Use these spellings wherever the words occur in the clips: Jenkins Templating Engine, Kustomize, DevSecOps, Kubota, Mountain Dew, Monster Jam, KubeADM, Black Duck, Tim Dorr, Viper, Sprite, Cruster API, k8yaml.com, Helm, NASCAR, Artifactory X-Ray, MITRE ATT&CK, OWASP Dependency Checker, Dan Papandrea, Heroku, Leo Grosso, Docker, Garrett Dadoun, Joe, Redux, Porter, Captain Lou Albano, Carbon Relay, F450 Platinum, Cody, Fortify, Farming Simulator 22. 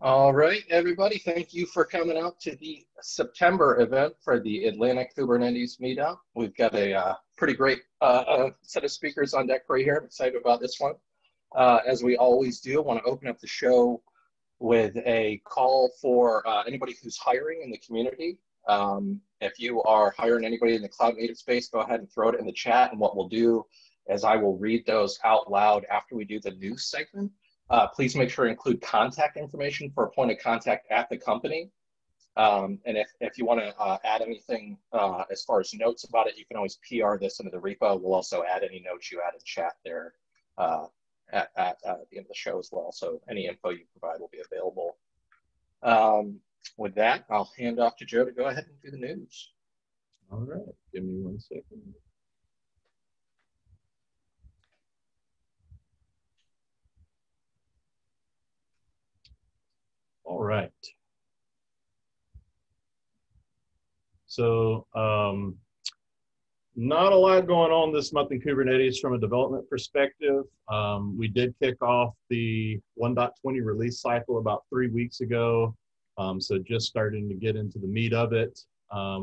All right, everybody, thank you for coming out to the September event for the Atlanta Kubernetes Meetup. We've got a pretty great set of speakers on deck right here. I'm excited about this one. As we always do, I want to open up the show with a call for anybody who's hiring in the community. If you are hiring anybody in the cloud native space, go ahead and throw it in the chat. And what we'll do is I will read those out loud after we do the news segment. Please make sure to include contact information for a point of contact at the company. And if you want to add anything as far as notes about it, you can always PR this into the repo. We'll also add any notes you add in chat there at the end of the show as well. So any info you provide will be available. With that, I'll hand off to Joe to go ahead and do the news. All right, give me one second. All right. So not a lot going on this month in Kubernetes from a development perspective. We did kick off the 1.20 release cycle about 3 weeks ago. So just starting to get into the meat of it.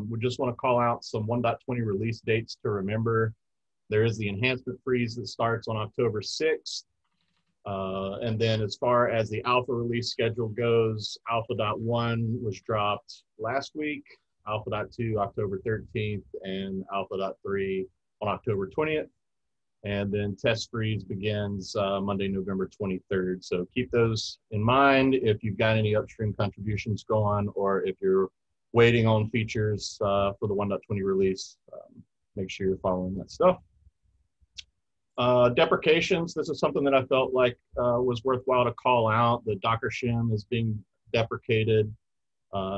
We just want to call out some 1.20 release dates to remember. There is the enhancement freeze that starts on October 6th. And then as far as the alpha release schedule goes, alpha.1 was dropped last week, alpha.2 October 13th, and alpha.3 on October 20th. And then test freeze begins Monday, November 23rd. So keep those in mind if you've got any upstream contributions going or if you're waiting on features for the 1.20 release, make sure you're following that stuff. Deprecations, this is something that I felt like was worthwhile to call out. The Docker shim is being deprecated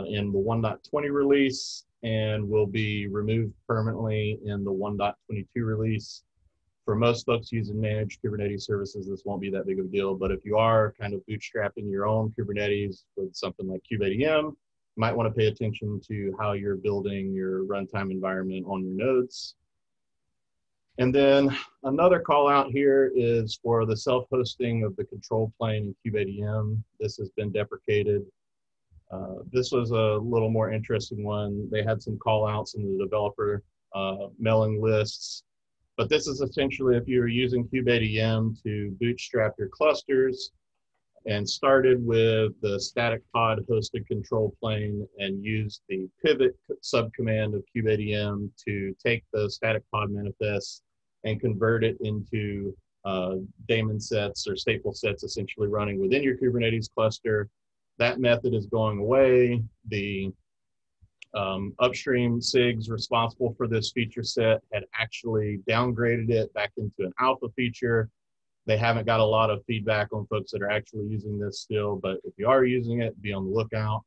in the 1.20 release and will be removed permanently in the 1.22 release. For most folks using managed Kubernetes services, this won't be that big of a deal, but if you are kind of bootstrapping your own Kubernetes with something like KubeADM, you might want to pay attention to how you're building your runtime environment on your nodes. And then another call out here is for the self-hosting of the control plane in KubeADM. This has been deprecated. This was a little more interesting one. They had some call outs in the developer mailing lists, but this is essentially if you're using KubeADM to bootstrap your clusters and started with the static pod hosted control plane and used the pivot subcommand of KubeADM to take the static pod manifest and convert it into daemon sets or stateful sets essentially running within your Kubernetes cluster. That method is going away. The upstream SIGs responsible for this feature set had actually downgraded it back into an alpha feature. They haven't got a lot of feedback on folks that are actually using this still, but if you are using it, be on the lookout.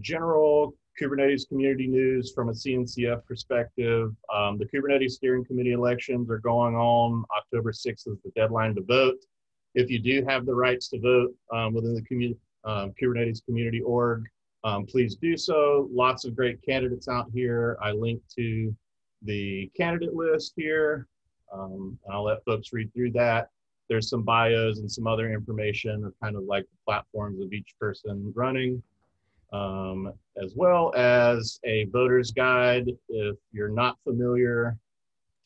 General Kubernetes community news from a CNCF perspective. The Kubernetes steering committee elections are going on. October 6th is the deadline to vote. If you do have the rights to vote within the Kubernetes community org, please do so. Lots of great candidates out here. I link to the candidate list here. And I'll let folks read through that. There's some bios and some other information of kind of like the platforms of each person running, as well as a voter's guide. If you're not familiar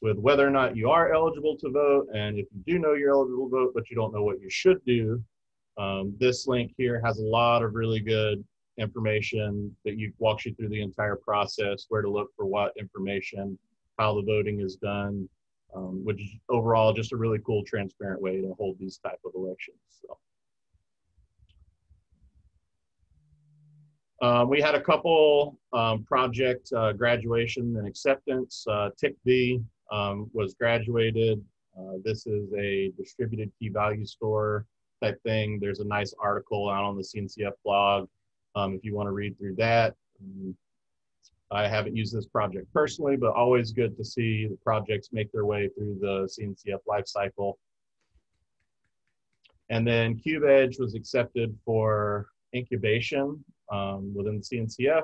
with whether or not you are eligible to vote, and if you do know you're eligible to vote, but you don't know what you should do, this link here has a lot of really good information that walks you through the entire process, where to look for what information, how the voting is done, which is overall just a really cool, transparent way to hold these type of elections. So. We had a couple project graduation and acceptance. TICV was graduated. This is a distributed key value store type thing. There's a nice article out on the CNCF blog. If you want to read through that. I haven't used this project personally, but always good to see the projects make their way through the CNCF lifecycle. And then KubeEdge was accepted for incubation within the CNCF.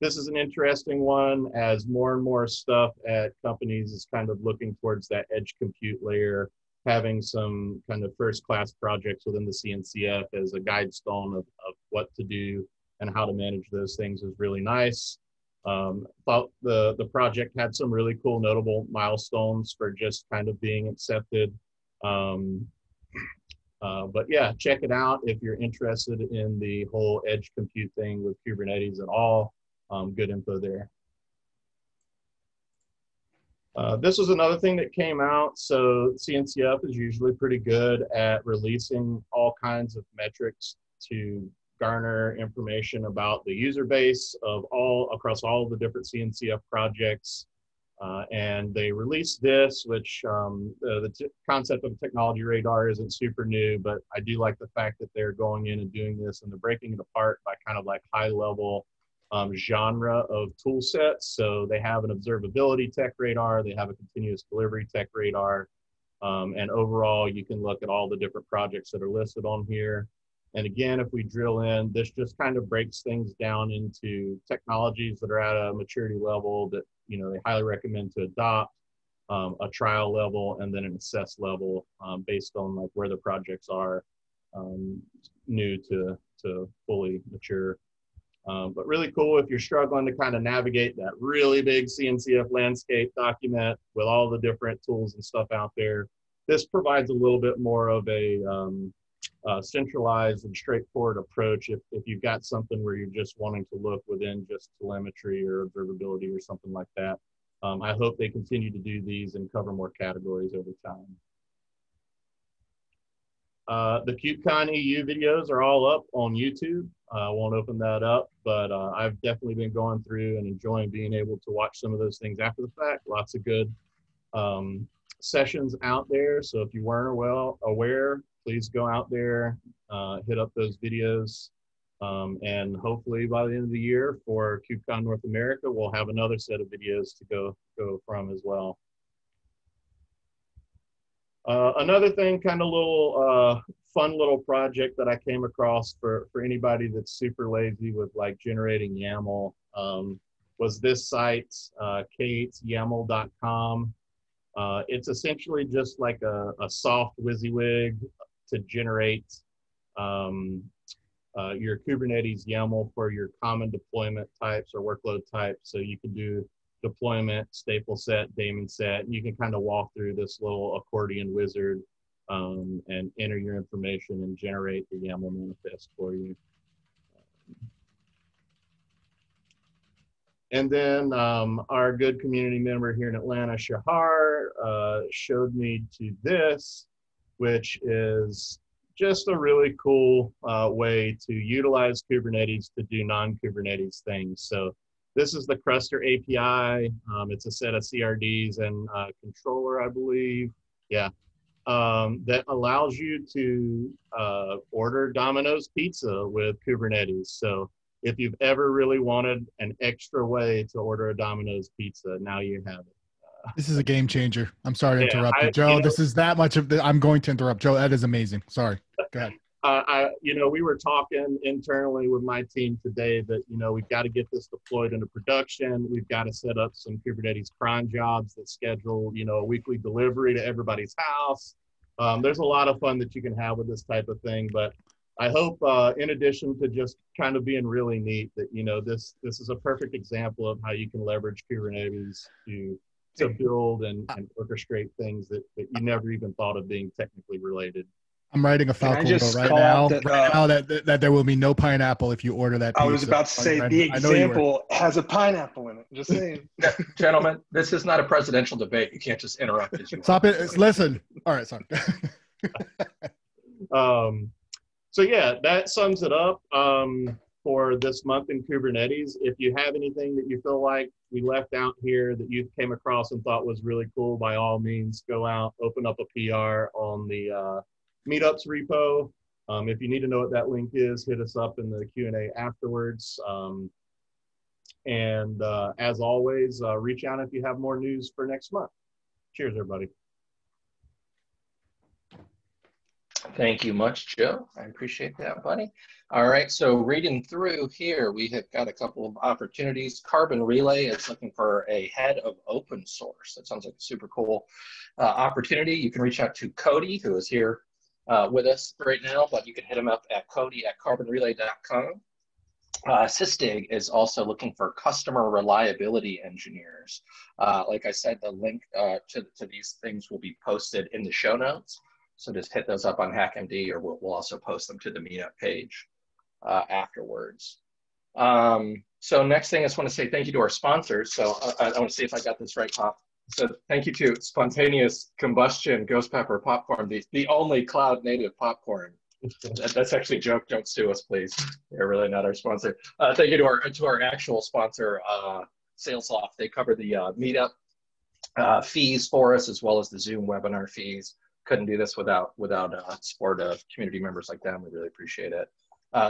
This is an interesting one as more and more stuff at companies is kind of looking towards that edge compute layer having some kind of first-class projects within the CNCF as a guide stone of what to do and how to manage those things is really nice. Thought the project had some really cool notable milestones for just kind of being accepted. But yeah, check it out if you're interested in the whole edge compute thing with Kubernetes at all. Good info there. This was another thing that came out. So CNCF is usually pretty good at releasing all kinds of metrics to garner information about the user base of across all the different CNCF projects. And they released this, which the concept of technology radar isn't super new, but I do like the fact that they're going in and doing this and they're breaking it apart by kind of like high level genre of tool sets. So they have an observability tech radar, they have a continuous delivery tech radar. And overall, you can look at all the different projects that are listed on here. And again, if we drill in, this just kind of breaks things down into technologies that are at a maturity level that, you know, they highly recommend to adopt, a trial level, and then an assess level based on like where the projects are new to fully mature. But really cool if you're struggling to kind of navigate that really big CNCF landscape document with all the different tools and stuff out there. This provides a little bit more of a centralized and straightforward approach if you've got something where you're just wanting to look within just telemetry or observability or something like that. I hope they continue to do these and cover more categories over time. The KubeCon EU videos are all up on YouTube. I won't open that up, but I've definitely been going through and enjoying being able to watch some of those things after the fact. Lots of good sessions out there. So if you weren't well aware, please go out there, hit up those videos, and hopefully by the end of the year for KubeCon North America, we'll have another set of videos to go from as well. Another thing, kind of little fun little project that I came across for anybody that's super lazy with like generating YAML was this site, k8yaml.com. It's essentially just like a soft WYSIWYG to generate your Kubernetes YAML for your common deployment types or workload types. So you can do deployment, staple set, daemon set, and you can kind of walk through this little accordion wizard and enter your information and generate the YAML manifest for you. And then our good community member here in Atlanta, Shahar, showed me to this, which is just a really cool way to utilize Kubernetes to do non-Kubernetes things. So this is the Cruster API. It's a set of CRDs and controller, I believe. Yeah. That allows you to order Domino's pizza with Kubernetes. So if you've ever really wanted an extra way to order a Domino's pizza, now you have it. This is a game changer. I'm sorry to interrupt you, Joe. You know, this is that much of the, I'm going to interrupt Joe. That is amazing. Sorry. Go ahead. You know, we were talking internally with my team today that, you know, we've got to get this deployed into production. We've got to set up some Kubernetes cron jobs that schedule, you know, a weekly delivery to everybody's house. There's a lot of fun that you can have with this type of thing, but I hope in addition to just kind of being really neat that, you know, this is a perfect example of how you can leverage Kubernetes to build and orchestrate things that you never even thought of being technically related. I'm writing a Falco right now that there will be no pineapple if you order that pizza. I was about to say the example has a pineapple in it. Just saying. Gentlemen, this is not a presidential debate. You can't just interrupt as you Stop want. It. Listen. All right, sorry. So yeah, that sums it up for this month in Kubernetes. If you have anything that you feel like we left out here that you came across and thought was really cool, by all means, go out, open up a PR on the Meetups repo. If you need to know what that link is, hit us up in the Q&A afterwards. And as always, reach out if you have more news for next month. Cheers, everybody. Thank you much, Joe. I appreciate that, buddy. All right, so reading through here, we have got a couple of opportunities. Carbon Relay is looking for a head of open source. That sounds like a super cool opportunity. You can reach out to Cody, who is here with us right now, but you can hit him up at cody@carbonrelay.com. Sysdig is also looking for customer reliability engineers. Like I said, the link to these things will be posted in the show notes. So just hit those up on HackMD, or we'll also post them to the meetup page afterwards. So next thing, I just want to say thank you to our sponsors. So I want to see if I got this right, Pop. So thank you to Spontaneous Combustion Ghost Pepper Popcorn, the only cloud native popcorn. That's actually a joke. Don't sue us, please. They're really not our sponsor. Thank you to our actual sponsor, SalesLoft. They cover the meetup fees for us, as well as the Zoom webinar fees. Couldn't do this without support of community members like them. We really appreciate it.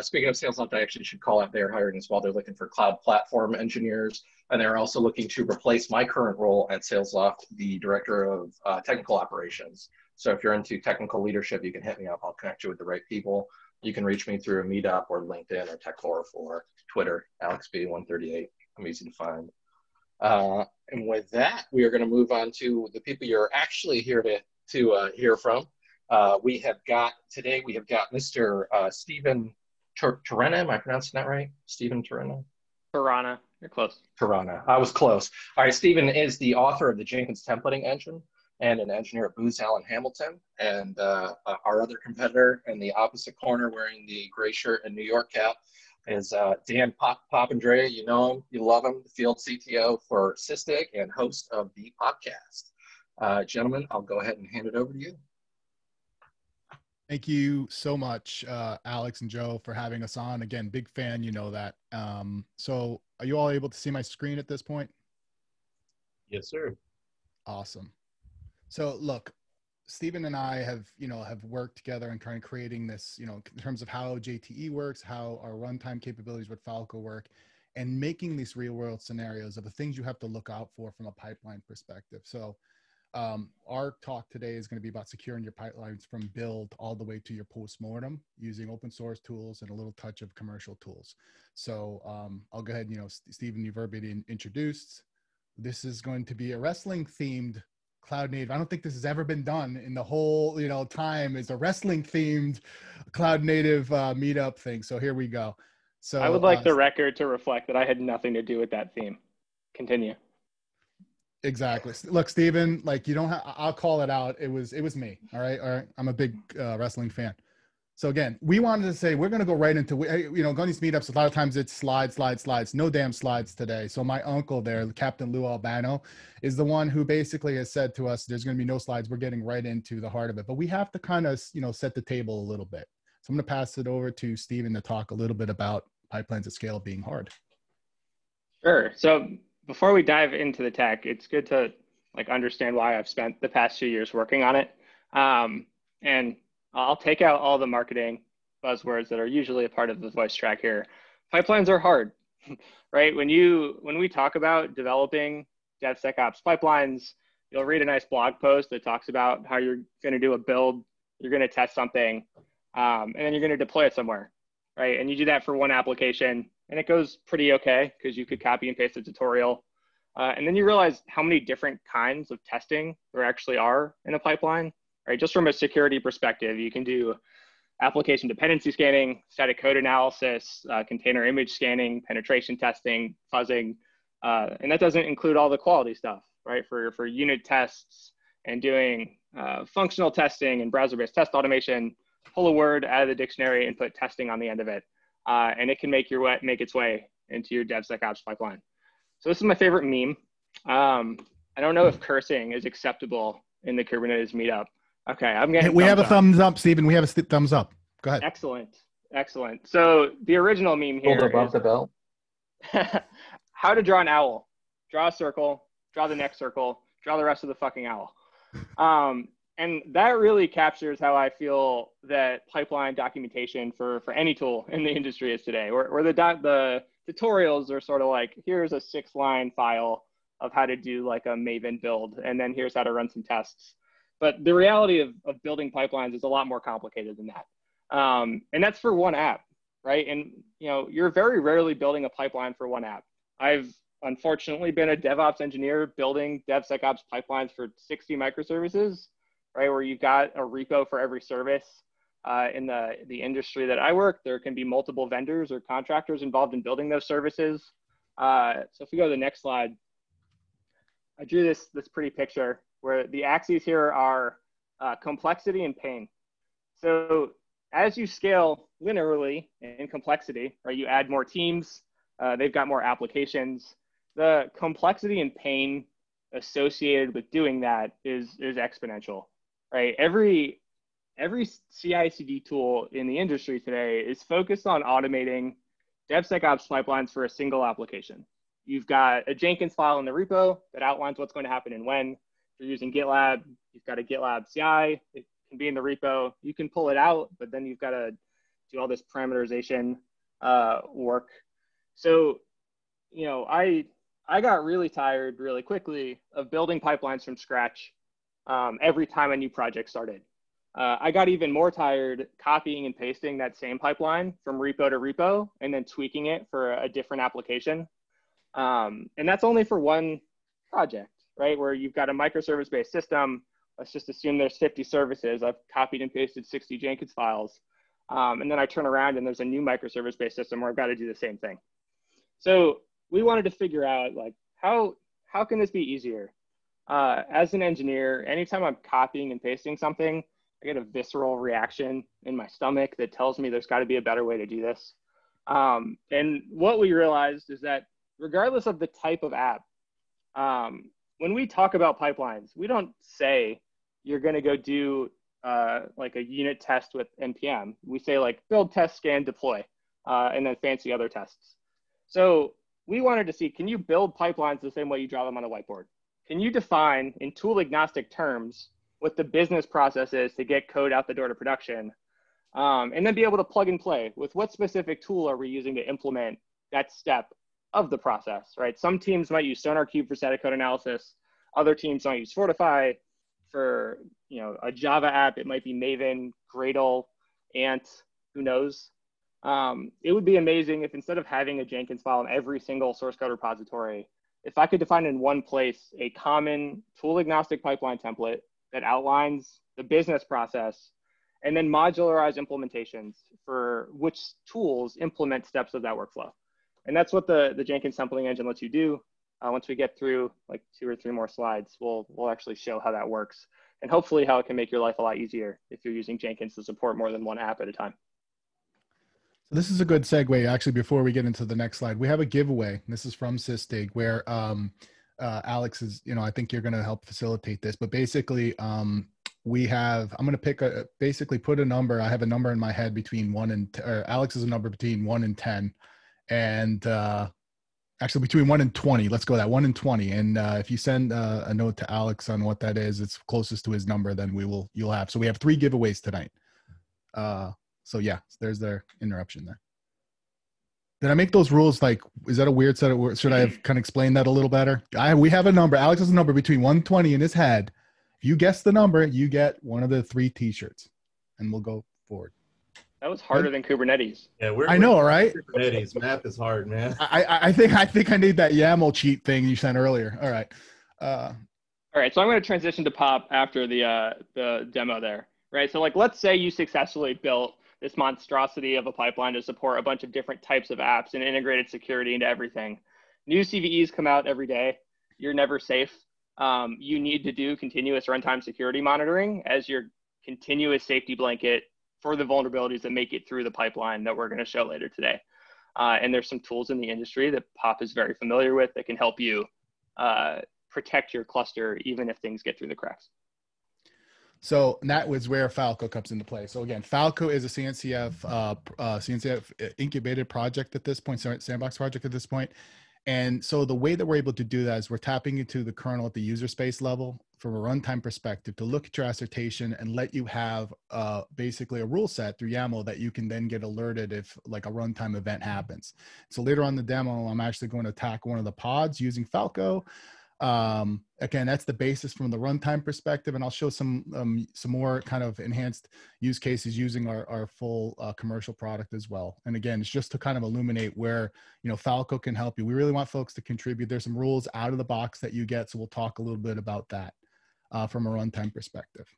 Speaking of SalesLoft, I actually should call out they're hiring as well. They're looking for cloud platform engineers, and they're also looking to replace my current role at SalesLoft, the director of technical operations. So if you're into technical leadership, you can hit me up. I'll connect you with the right people. You can reach me through Meetup or LinkedIn or TechFlora or Twitter, AlexB138. I'm easy to find. And with that, we are going to move on to the people you're actually here to hear from. Today we have got Mr. Steven Terrana. Am I pronouncing that right? Steven Terrana? Tarana. You're close. Tarana. I was close. All right. Steven is the author of the Jenkins Templating Engine and an engineer at Booz Allen Hamilton, and our other competitor in the opposite corner wearing the gray shirt and New York cap is Dan Papandrea. You know him, you love him, the field CTO for Sysdig and host of the podcast. Gentlemen, I'll go ahead and hand it over to you. Thank you so much, Alex and Joe, for having us on. Again, big fan, you know that. So are you all able to see my screen at this point? Yes, sir. Awesome. So look, Stephen and I have worked together and kind of creating this, in terms of how JTE works, how our runtime capabilities with Falco work, and making these real world scenarios of the things you have to look out for from a pipeline perspective. So our talk today is going to be about securing your pipelines from build all the way to your postmortem using open source tools and a little touch of commercial tools. So I'll go ahead, Stephen, you've already been introduced. This is going to be a wrestling themed cloud native. I don't think this has ever been done in the whole, time is a wrestling themed cloud native meetup thing. So here we go. So I would like the record to reflect that I had nothing to do with that theme. Continue. Exactly. Look, Stephen, you don't have, I'll call it out. It was me. All right. All right. I'm a big wrestling fan. So again, we wanted to say, we're going to go right into, going to these meetups, a lot of times it's slides, no damn slides today. So my uncle there, Captain Lou Albano, is the one who basically has said to us, there's going to be no slides. We're getting right into the heart of it, but we have to kind of, set the table a little bit. So I'm going to pass it over to Stephen to talk a little bit about pipelines at scale being hard. Sure. So before we dive into the tech, it's good to understand why I've spent the past 2 years working on it. And I'll take out all the marketing buzzwords that are usually a part of the voice track here. Pipelines are hard, right? When we talk about developing DevSecOps pipelines, you'll read a nice blog post that talks about how you're going to do a build, you're going to test something, and then you're going to deploy it somewhere, right? And you do that for one application, and it goes pretty okay because you could copy and paste the tutorial. And then you realize how many different kinds of testing there actually are in a pipeline. Right, just from a security perspective, you can do application dependency scanning, static code analysis, container image scanning, penetration testing, fuzzing, and that doesn't include all the quality stuff, right? For unit tests and doing functional testing and browser-based test automation, pull a word out of the dictionary and put testing on the end of it, and it can make its way into your DevSecOps pipeline. So this is my favorite meme. I don't know if cursing is acceptable in the Kubernetes meetup. Okay, I'm getting. Hey, we have a thumbs up, Stephen. We have a thumbs up. Go ahead. Excellent, excellent. So the original meme here. Hold above the bell. How to draw an owl? Draw a circle. Draw the next circle. Draw the rest of the fucking owl. And that really captures how I feel that pipeline documentation for any tool in the industry is today. Where the tutorials are sort of like, here's a 6-line file of how to do a Maven build, and then here's how to run some tests. But the reality of building pipelines is a lot more complicated than that. And that's for one app, right? And you know, you're very rarely building a pipeline for one app. I've unfortunately been a DevOps engineer building DevSecOps pipelines for 60 microservices, right? Where you've got a repo for every service. In the industry that I work, there can be multiple vendors or contractors involved in building those services. So if we go to the next slide, I drew this pretty picture where the axes here are complexity and pain. So as you scale linearly in complexity, right, you add more teams, they've got more applications. The complexity and pain associated with doing that is exponential, right? Every CI/CD tool in the industry today is focused on automating DevSecOps pipelines for a single application. You've got a Jenkins file in the repo that outlines what's going to happen and when. If you're using GitLab, you've got a GitLab CI. It can be in the repo. You can pull it out, but then you've got to do all this parameterization work. So, you know, I got really tired really quickly of building pipelines from scratch every time a new project started. I got even more tired copying and pasting that same pipeline from repo to repo and then tweaking it for a different application. And that's only for one project, right? Where you've got a microservice-based system. Let's just assume there's 50 services. I've copied and pasted 60 Jenkins files. And then I turn around and there's a new microservice-based system where I've got to do the same thing. So we wanted to figure out, like, how can this be easier? As an engineer, anytime I'm copying and pasting something, I get a visceral reaction in my stomach that tells me there's got to be a better way to do this. And what we realized is that regardless of the type of app, when we talk about pipelines, we don't say you're going to go do like a unit test with NPM. We say like build, test, scan, deploy, and then fancy other tests. So we wanted to see, can you build pipelines the same way you draw them on a whiteboard? Can you define in tool agnostic terms what the business process is to get code out the door to production, and then be able to plug and play with what specific tool are we using to implement that step of the process, right? Some teams might use SonarQube for static code analysis. Other teams might use Fortify for, you know, a Java app. It might be Maven, Gradle, Ant, who knows? It would be amazing if instead of having a Jenkins file in every single source code repository, if I could define in one place a common tool agnostic pipeline template that outlines the business process and then modularize implementations for which tools implement steps of that workflow. And that's what the Jenkins Templating Engine lets you do. Once we get through like 2 or 3 more slides, we'll actually show how that works and hopefully how it can make your life a lot easier if you're using Jenkins to support more than one app at a time. So this is a good segue. Actually, before we get into the next slide, we have a giveaway. This is from Sysdig where, Alex is, you know, I think you're going to help facilitate this, but basically we have, I'm going to pick a, basically put a number. I have a number in my head between 1 and 10, or Alex is a number between 1 and 10 and actually between 1 and 20. Let's go that 1 and 20. And if you send a note to Alex on what that is, it's closest to his number, then we will, you'll have, so we have 3 giveaways tonight. So yeah, there's their interruption there. Did I make those rules? Like, is that a weird set of words? Should I have kind of explained that a little better? We have a number. Alex has a number between 1 and 20 in his head. If you guess the number, you get one of the 3 T-shirts, and we'll go forward. That was harder than Kubernetes. Yeah, I know, right? Kubernetes math is hard, man. I think I need that YAML cheat thing you sent earlier. All right. So I'm going to transition to Pop after the demo there, right? So like, let's say you successfully built this monstrosity of a pipeline to support a bunch of different types of apps and integrated security into everything. New CVEs come out every day. You're never safe. You need to do continuous runtime security monitoring as your continuous safety blanket for the vulnerabilities that make it through the pipeline that we're going to show later today. And there's some tools in the industry that Pop is very familiar with that can help you protect your cluster even if things get through the cracks. So that was where Falco comes into play. So again, Falco is a CNCF incubated project at this point, sandbox project at this point. And so the way that we're able to do that is we're tapping into the kernel at the user space level from a runtime perspective to look at your assertion and let you have basically a rule set through YAML that you can then get alerted if like a runtime event happens. So later on in the demo, I'm actually going to attack one of the pods using Falco. Again, that's the basis from the runtime perspective, and I'll show some more kind of enhanced use cases using our full commercial product as well. And again, it's just to kind of illuminate where, you know, Falco can help you. We really want folks to contribute. There's some rules out of the box that you get, so we'll talk a little bit about that from a runtime perspective.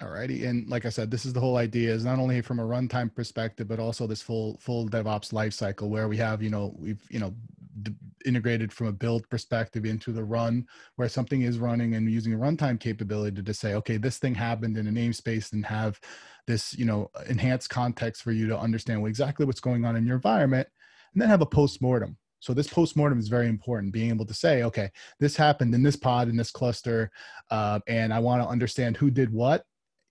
Alrighty, and like I said, this is the whole idea, is not only from a runtime perspective, but also this full DevOps lifecycle where we have, you know, integrated from a build perspective into the run, where something is running and using a runtime capability to just say, okay, this thing happened in a namespace, and have this, you know, enhanced context for you to understand exactly what's going on in your environment, and then have a postmortem. So this postmortem is very important, being able to say, okay, this happened in this pod, in this cluster, and I want to understand who did what,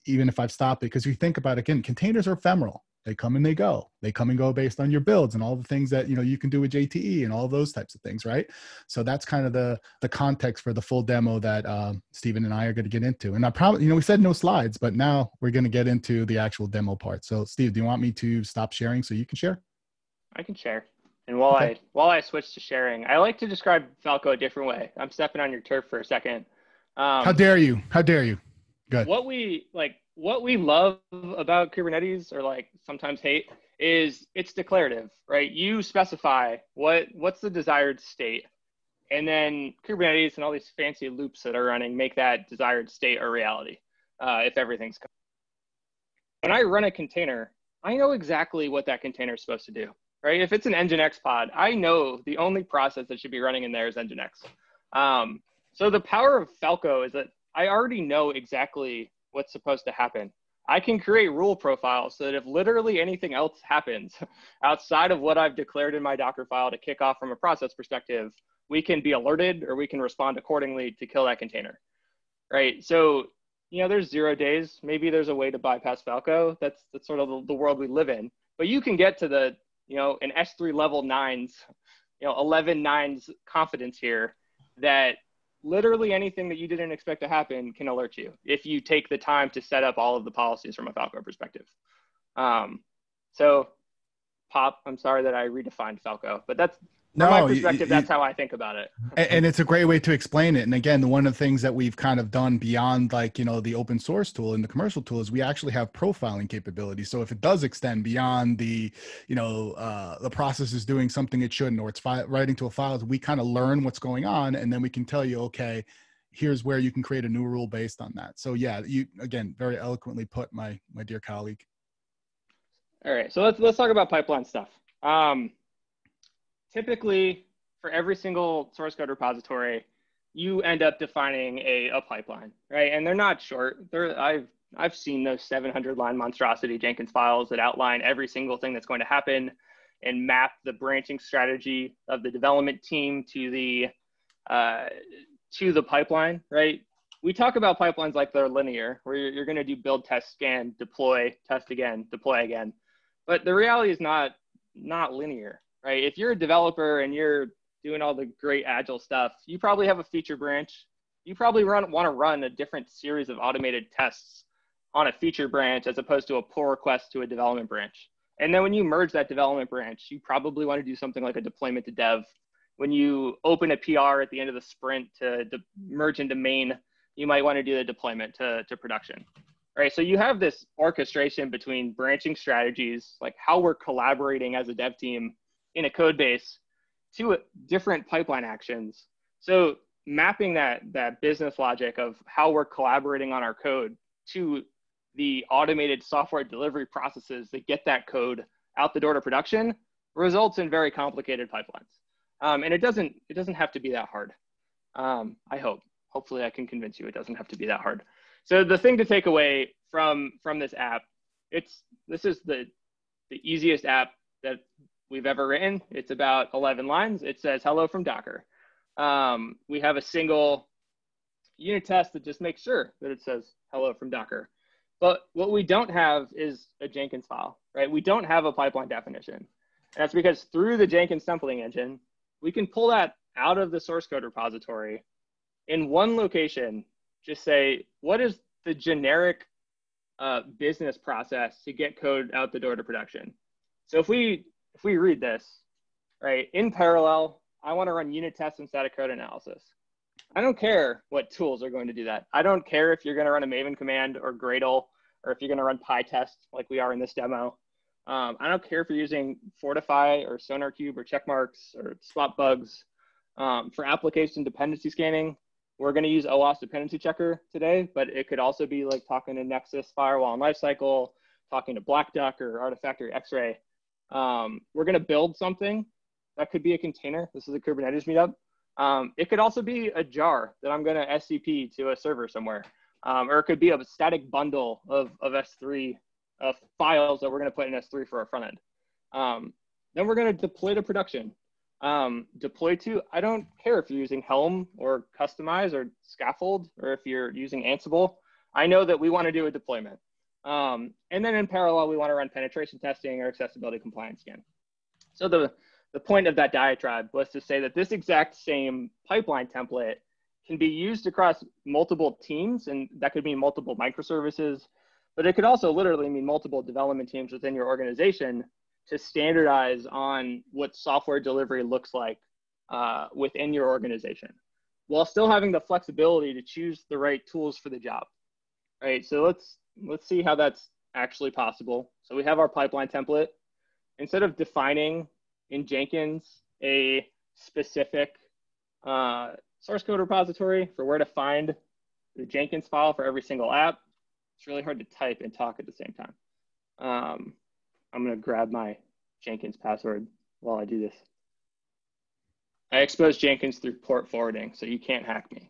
even if I've stopped it. Because you think about, again, containers are ephemeral. They come and they go. They come and go based on your builds and all the things that, you know, you can do with JTE and all those types of things, right? So that's kind of the context for the full demo that Steven and I are going to get into. And I probably, you know, we said no slides, but now we're going to get into the actual demo part. So Steve, do you want me to stop sharing so you can share? I can share. And while I switch to sharing, I like to describe Falco a different way. I'm stepping on your turf for a second. How dare you? How dare you? Good. What we love about Kubernetes, or like sometimes hate, is it's declarative, right? You specify what's the desired state, and then Kubernetes and all these fancy loops that are running make that desired state a reality. If everything's when I run a container, I know exactly what that container is supposed to do, right? If it's an Nginx pod, I know the only process that should be running in there is Nginx. So the power of Falco is that I already know exactly what's supposed to happen. I can create rule profiles so that if literally anything else happens outside of what I've declared in my Docker file to kick off from a process perspective, we can be alerted or we can respond accordingly to kill that container, right? So, you know, there's 0 days. Maybe there's a way to bypass Falco. That's sort of the world we live in. But you can get to the, you know, an S3 level 9s, you know, 11 nines confidence here that literally anything that you didn't expect to happen can alert you if you take the time to set up all of the policies from a Falco perspective. So, Pop, I'm sorry that I redefined Falco, but that's from my perspective, that's how I think about it. And it's a great way to explain it. And again, one of the things that we've kind of done beyond, like, you know, the open source tool and the commercial tool, is we actually have profiling capabilities. So if it does extend beyond the, you know, the process is doing something it shouldn't, or it's writing to a file, we kind of learn what's going on, and then we can tell you, okay, here's where you can create a new rule based on that. So yeah, you, again, very eloquently put, my dear colleague. All right, so let's talk about pipeline stuff. Typically, for every single source code repository, you end up defining a pipeline, right? And they're not short. I've seen those 700-line monstrosity Jenkins files that outline every single thing that's going to happen and map the branching strategy of the development team to the pipeline, right? We talk about pipelines like they're linear, where you're going to do build, test, scan, deploy, test again, deploy again. But the reality is not linear. Right? If you're a developer and you're doing all the great agile stuff, you probably have a feature branch. You probably want to run a different series of automated tests on a feature branch as opposed to a pull request to a development branch. And then when you merge that development branch, you probably want to do something like a deployment to dev. When you open a PR at the end of the sprint to merge into main, you might want to do the deployment to production. Right, so you have this orchestration between branching strategies, like how we're collaborating as a dev team in a code base, to different pipeline actions. So mapping that business logic of how we're collaborating on our code to the automated software delivery processes that get that code out the door to production results in very complicated pipelines. And it doesn't have to be that hard. I hope. Hopefully I can convince you it doesn't have to be that hard. So the thing to take away from this app, this is the easiest app that we've ever written. It's about 11 lines. It says, hello from Docker. We have a single unit test that just makes sure that it says, hello from Docker. But what we don't have is a Jenkins file, right? We don't have a pipeline definition. And that's because through the Jenkins Templating Engine, we can pull that out of the source code repository in one location, just say, what is the generic business process to get code out the door to production? So if we read this, right? In parallel, I want to run unit tests and static code analysis. I don't care what tools are going to do that. I don't care if you're going to run a Maven command or Gradle, or if you're going to run PyTest like we are in this demo. I don't care if you're using Fortify or SonarQube or Checkmarx or Swap Bugs. For application dependency scanning, we're going to use OWASP Dependency Checker today, but it could also be like talking to Nexus, Firewall, and Lifecycle, talking to Black Duck or Artifactory X-Ray. We're going to build something. That could be a container. This is a Kubernetes meetup. It could also be a jar that I'm going to SCP to a server somewhere. Or it could be a static bundle of S3 files that we're going to put in S3 for our front end. Then we're going to deploy to production. Deploy to, I don't care if you're using Helm or Customize or Scaffold, or if you're using Ansible. I know that we want to do a deployment. And then in parallel, we want to run penetration testing or accessibility compliance scan. So the point of that diatribe was to say that this exact same pipeline template can be used across multiple teams, and that could mean multiple microservices, but it could also literally mean multiple development teams within your organization to standardize on what software delivery looks like within your organization, while still having the flexibility to choose the right tools for the job, right? So let's see how that's actually possible. So we have our pipeline template. Instead of defining in Jenkins a specific source code repository for where to find the Jenkins file for every single app, it's really hard to type and talk at the same time. I'm gonna grab my Jenkins password while I do this. I expose Jenkins through port forwarding, so you can't hack me.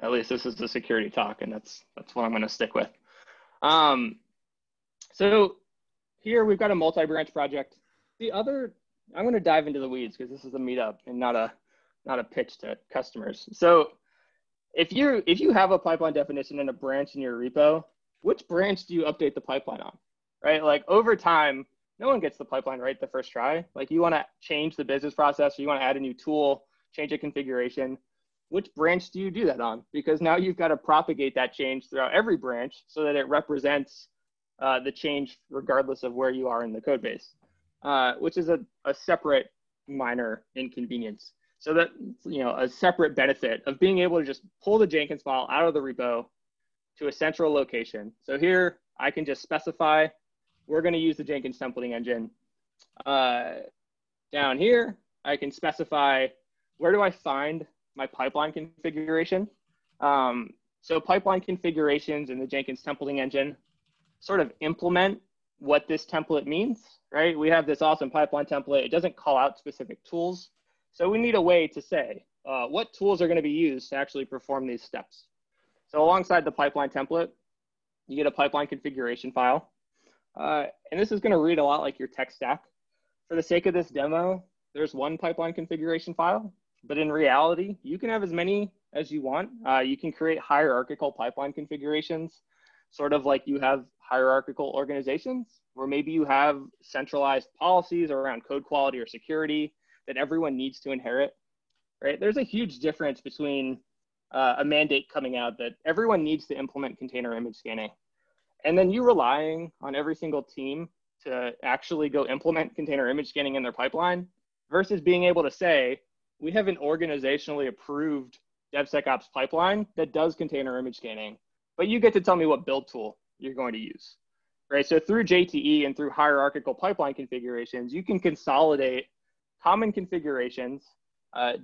At least this is the security talk, and that's what I'm gonna stick with. So here we've got a multi-branch project. The other, I'm gonna dive into the weeds because this is a meetup and not a pitch to customers. So if you have a pipeline definition and a branch in your repo, which branch do you update the pipeline on? Right? Like over time, no one gets the pipeline right the first try. Like you want to change the business process, or you want to add a new tool, change a configuration. Which branch do you do that on? Because now you've got to propagate that change throughout every branch so that it represents the change regardless of where you are in the code base, which is a separate minor inconvenience. So that, you know, a separate benefit of being able to just pull the Jenkins file out of the repo to a central location. So here I can just specify, we're going to use the Jenkins templating engine. Down here, I can specify where do I find my pipeline configuration. So pipeline configurations in the Jenkins templating engine sort of implement what this template means, right? We have this awesome pipeline template. It doesn't call out specific tools. So we need a way to say what tools are going to be used to actually perform these steps. So alongside the pipeline template, you get a pipeline configuration file. And this is going to read a lot like your tech stack. For the sake of this demo, there's one pipeline configuration file, but in reality, you can have as many as you want. You can create hierarchical pipeline configurations, sort of like you have hierarchical organizations, where maybe you have centralized policies around code quality or security that everyone needs to inherit, right? There's a huge difference between a mandate coming out that everyone needs to implement container image scanning, and then you relying on every single team to actually go implement container image scanning in their pipeline, versus being able to say, we have an organizationally approved DevSecOps pipeline that does container image scanning, but you get to tell me what build tool you're going to use, right? So through JTE and through hierarchical pipeline configurations, you can consolidate common configurations,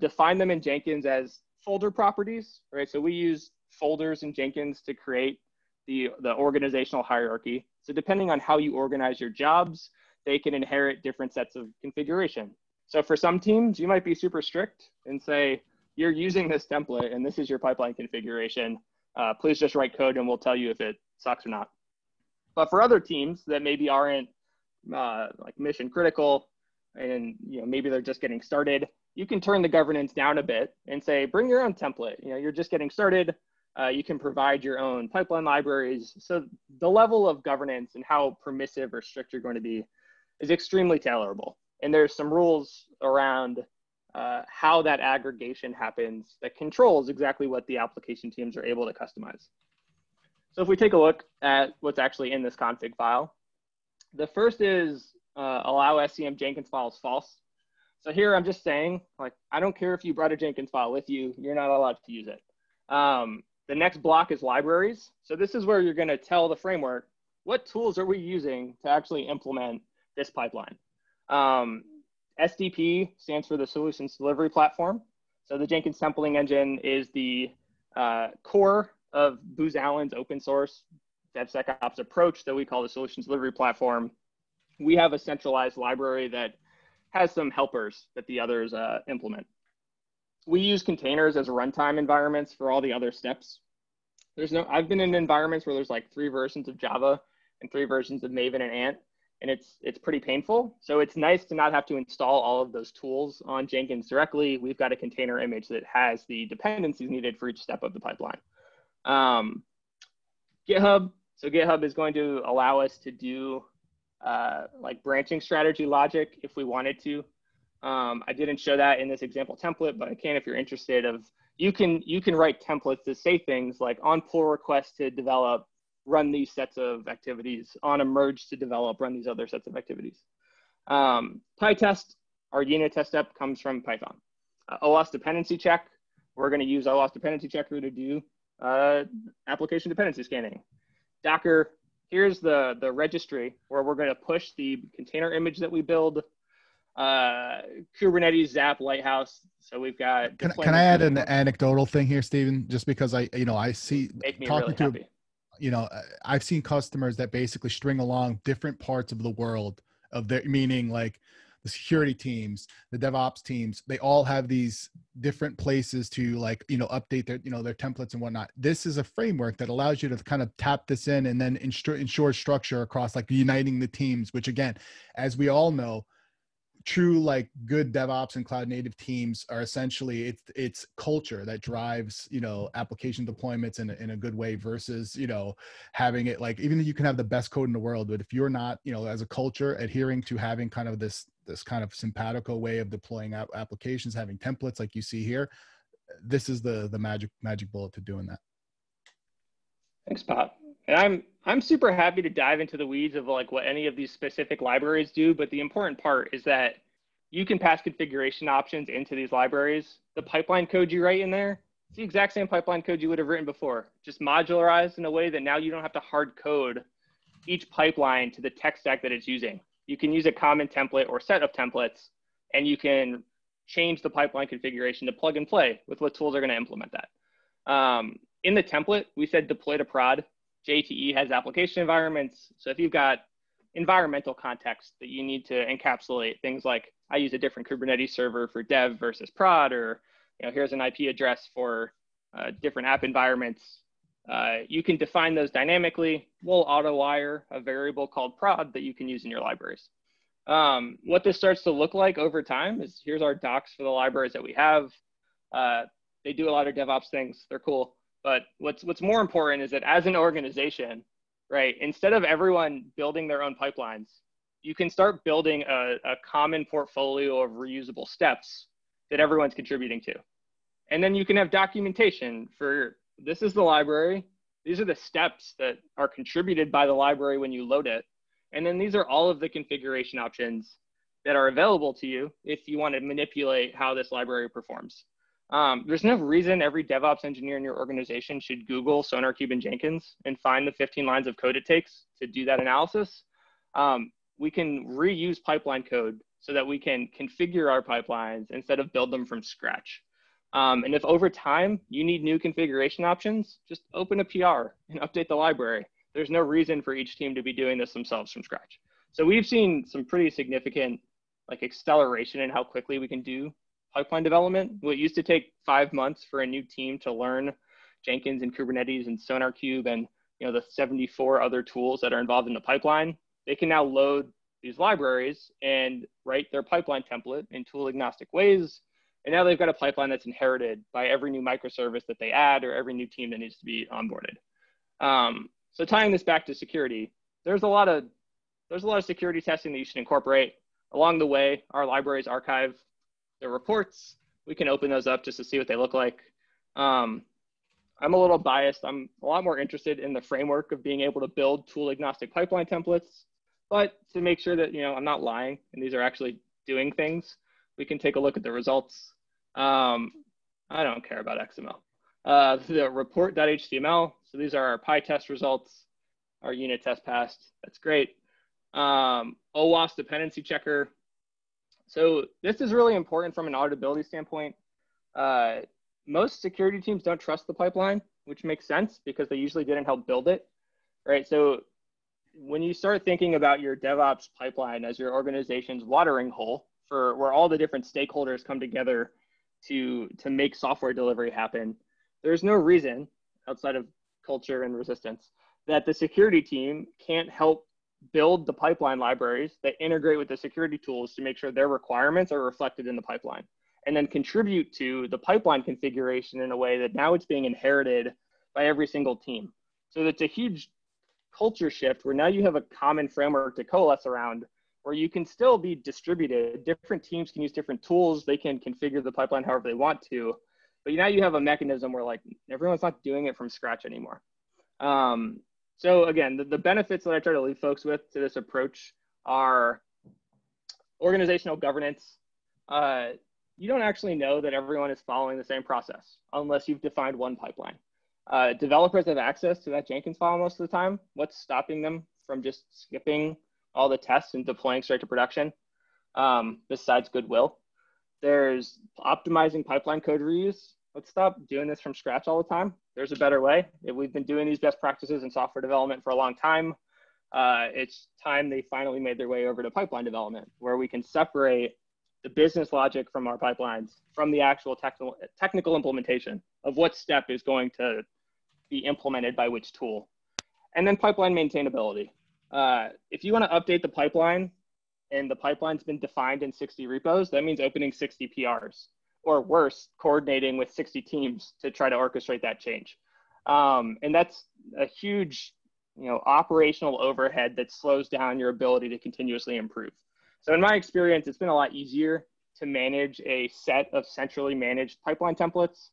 define them in Jenkins as folder properties, right? So we use folders in Jenkins to create the organizational hierarchy. So depending on how you organize your jobs, they can inherit different sets of configuration. So for some teams, you might be super strict and say, you're using this template and this is your pipeline configuration. Please just write code and we'll tell you if it sucks or not. But for other teams that maybe aren't like mission critical, and you know, maybe they're just getting started, you can turn the governance down a bit and say, bring your own template. You know, you're just getting started. You can provide your own pipeline libraries. So the level of governance and how permissive or strict you're going to be is extremely tailorable. And there's some rules around how that aggregation happens that controls exactly what the application teams are able to customize. So if we take a look at what's actually in this config file, the first is allow SCM Jenkins files false. So here I'm just saying, like, I don't care if you brought a Jenkins file with you, you're not allowed to use it. The next block is libraries. So this is where you're going to tell the framework, what tools are we using to actually implement this pipeline? SDP stands for the Solutions Delivery Platform. So the Jenkins Templating Engine is the core of Booz Allen's open source DevSecOps approach that we call the Solutions Delivery Platform. We have a centralized library that has some helpers that the others implement. We use containers as runtime environments for all the other steps. I've been in environments where there's like 3 versions of Java and 3 versions of Maven and Ant, and it's pretty painful. So it's nice to not have to install all of those tools on Jenkins directly. We've got a container image that has the dependencies needed for each step of the pipeline. GitHub. So GitHub is going to allow us to do like branching strategy logic if we wanted to. I didn't show that in this example template, but I can if you're interested. You can write templates to say things like on pull request to develop, run these sets of activities, on a merge to develop, run these other sets of activities. PyTest, our unit test step comes from Python. OWASP dependency check, we're going to use OWASP dependency checker to do application dependency scanning. Docker, here's the registry where we're going to push the container image that we build. Kubernetes, Zap, Lighthouse. So we've got. Can I add an anecdotal thing here, Stephen? Just because I see talking to, I've seen customers that basically string along different parts of the world of their, meaning like the security teams, the DevOps teams. They all have these different places to update their their templates and whatnot. This is a framework that allows you to kind of tap this in and then ensure structure across like uniting the teams. Which again, as we all know. True, like good DevOps and cloud native teams are essentially it's culture that drives application deployments in a good way versus having it like even though you can have the best code in the world, but if you're not as a culture adhering to having kind of this kind of simpatico way of deploying out applications, having templates like you see here, this is the magic bullet to doing that. Thanks, Bob. And I'm super happy to dive into the weeds of like what any of these specific libraries do, but the important part is that you can pass configuration options into these libraries. The pipeline code you write in there, it's the exact same pipeline code you would have written before, just modularized in a way that now you don't have to hard code each pipeline to the tech stack that it's using. You can use a common template or set of templates, and you can change the pipeline configuration to plug and play with what tools are going to implement that. In the template, we said deploy to prod. JTE has application environments. So if you've got environmental context that you need to encapsulate, things like I use a different Kubernetes server for dev versus prod, or here's an IP address for different app environments. You can define those dynamically. We'll auto-wire a variable called prod that you can use in your libraries. What this starts to look like over time is here's our docs for the libraries that we have. They do a lot of DevOps things. They're cool. But what's more important is that as an organization, right, instead of everyone building their own pipelines, you can start building a common portfolio of reusable steps that everyone's contributing to. And then you can have documentation for this is the library. These are the steps that are contributed by the library when you load it. And then these are all of the configuration options that are available to you if you want to manipulate how this library performs. There's no reason every DevOps engineer in your organization should Google SonarQube and Jenkins and find the 15 lines of code it takes to do that analysis. We can reuse pipeline code so that we can configure our pipelines instead of build them from scratch. And if over time you need new configuration options, just open a PR and update the library. There's no reason for each team to be doing this themselves from scratch. So we've seen some pretty significant like acceleration in how quickly we can do pipeline development. Well, it used to take 5 months for a new team to learn Jenkins and Kubernetes and SonarQube and the 74 other tools that are involved in the pipeline. They can now load these libraries and write their pipeline template in tool agnostic ways. And now they've got a pipeline that's inherited by every new microservice that they add or every new team that needs to be onboarded. So tying this back to security, there's a lot of security testing that you should incorporate along the way. Our libraries archive the reports, we can open those up just to see what they look like. I'm a little biased. I'm a lot more interested in the framework of being able to build tool agnostic pipeline templates, but to make sure that, I'm not lying and these are actually doing things, We can take a look at the results. I don't care about XML. The report.html, so these are our PyTest results. Our unit test passed, that's great. OWASP Dependency Checker. So this is really important from an auditability standpoint. Most security teams don't trust the pipeline, which makes sense because they usually didn't help build it, right? So when you start thinking about your DevOps pipeline as your organization's watering hole for where all the different stakeholders come together to make software delivery happen, there's no reason outside of culture and resistance that the security team can't help build the pipeline libraries that integrate with the security tools to make sure their requirements are reflected in the pipeline, and then contribute to the pipeline configuration in a way that now it's being inherited by every single team. So that's a huge culture shift where now you have a common framework to coalesce around, where you can still be distributed. Different teams can use different tools. They can configure the pipeline however they want to, but now you have a mechanism where like everyone's not doing it from scratch anymore. So again, the benefits that I try to leave folks with to this approach are organizational governance. You don't actually know that everyone is following the same process unless you've defined one pipeline. Developers have access to that Jenkins file most of the time. What's stopping them from just skipping all the tests and deploying straight to production? Besides goodwill, there's optimizing pipeline code reuse. Let's stop doing this from scratch all the time. There's a better way. If we've been doing these best practices in software development for a long time, it's time they finally made their way over to pipeline development, where we can separate the business logic from our pipelines from the actual technical implementation of what step is going to be implemented by which tool. And then pipeline maintainability. If you want to update the pipeline and the pipeline's been defined in 60 repos, that means opening 60 PRs. Or worse, coordinating with 60 teams to try to orchestrate that change. And that's a huge, operational overhead that slows down your ability to continuously improve. So in my experience, it's been a lot easier to manage a set of centrally managed pipeline templates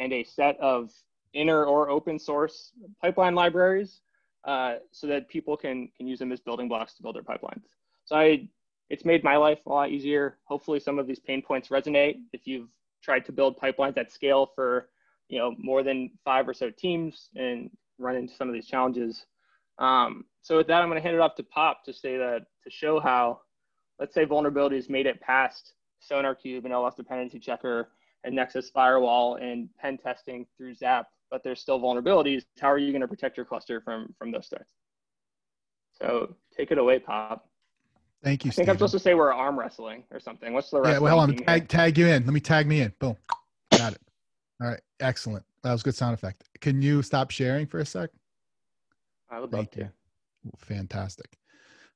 and a set of inner or open source pipeline libraries so that people can use them as building blocks to build their pipelines. So it's made my life a lot easier. Hopefully some of these pain points resonate. If you've tried to build pipelines at scale for more than 5 or so teams and run into some of these challenges. So with that, I'm gonna hand it off to Pop to show how, let's say vulnerabilities made it past SonarQube and OWASP Dependency Checker and Nexus Firewall and pen testing through ZAP, but there's still vulnerabilities. How are you gonna protect your cluster from those threats? So take it away, Pop. Thank you, Stephen. I think I'm supposed to say we're arm wrestling or something. What's the rest? Yeah, well, hold on. Tag you in. Let me tag me in. Boom. Got it. All right. Excellent. That was a good sound effect. Can you stop sharing for a sec? I would love to. Fantastic.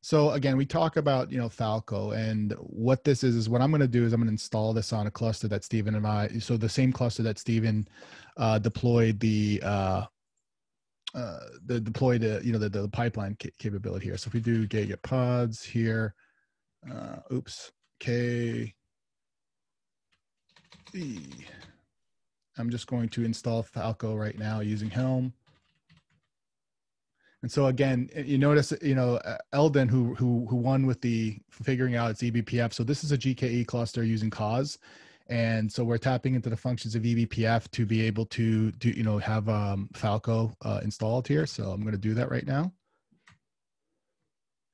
So again, we talk about, Falco, and what this is what I'm going to do is I'm going to install this on a cluster that Stephen and I, so the same cluster that Stephen deployed the pipeline capability here. So if we do gigit pods here, I'm just going to install Falco right now using Helm. And so again, you notice, Eldon who won with the figuring out its eBPF. So this is a GKE cluster using cause. And so we're tapping into the functions of eBPF to be able to do, have Falco installed here. So I'm going to do that right now.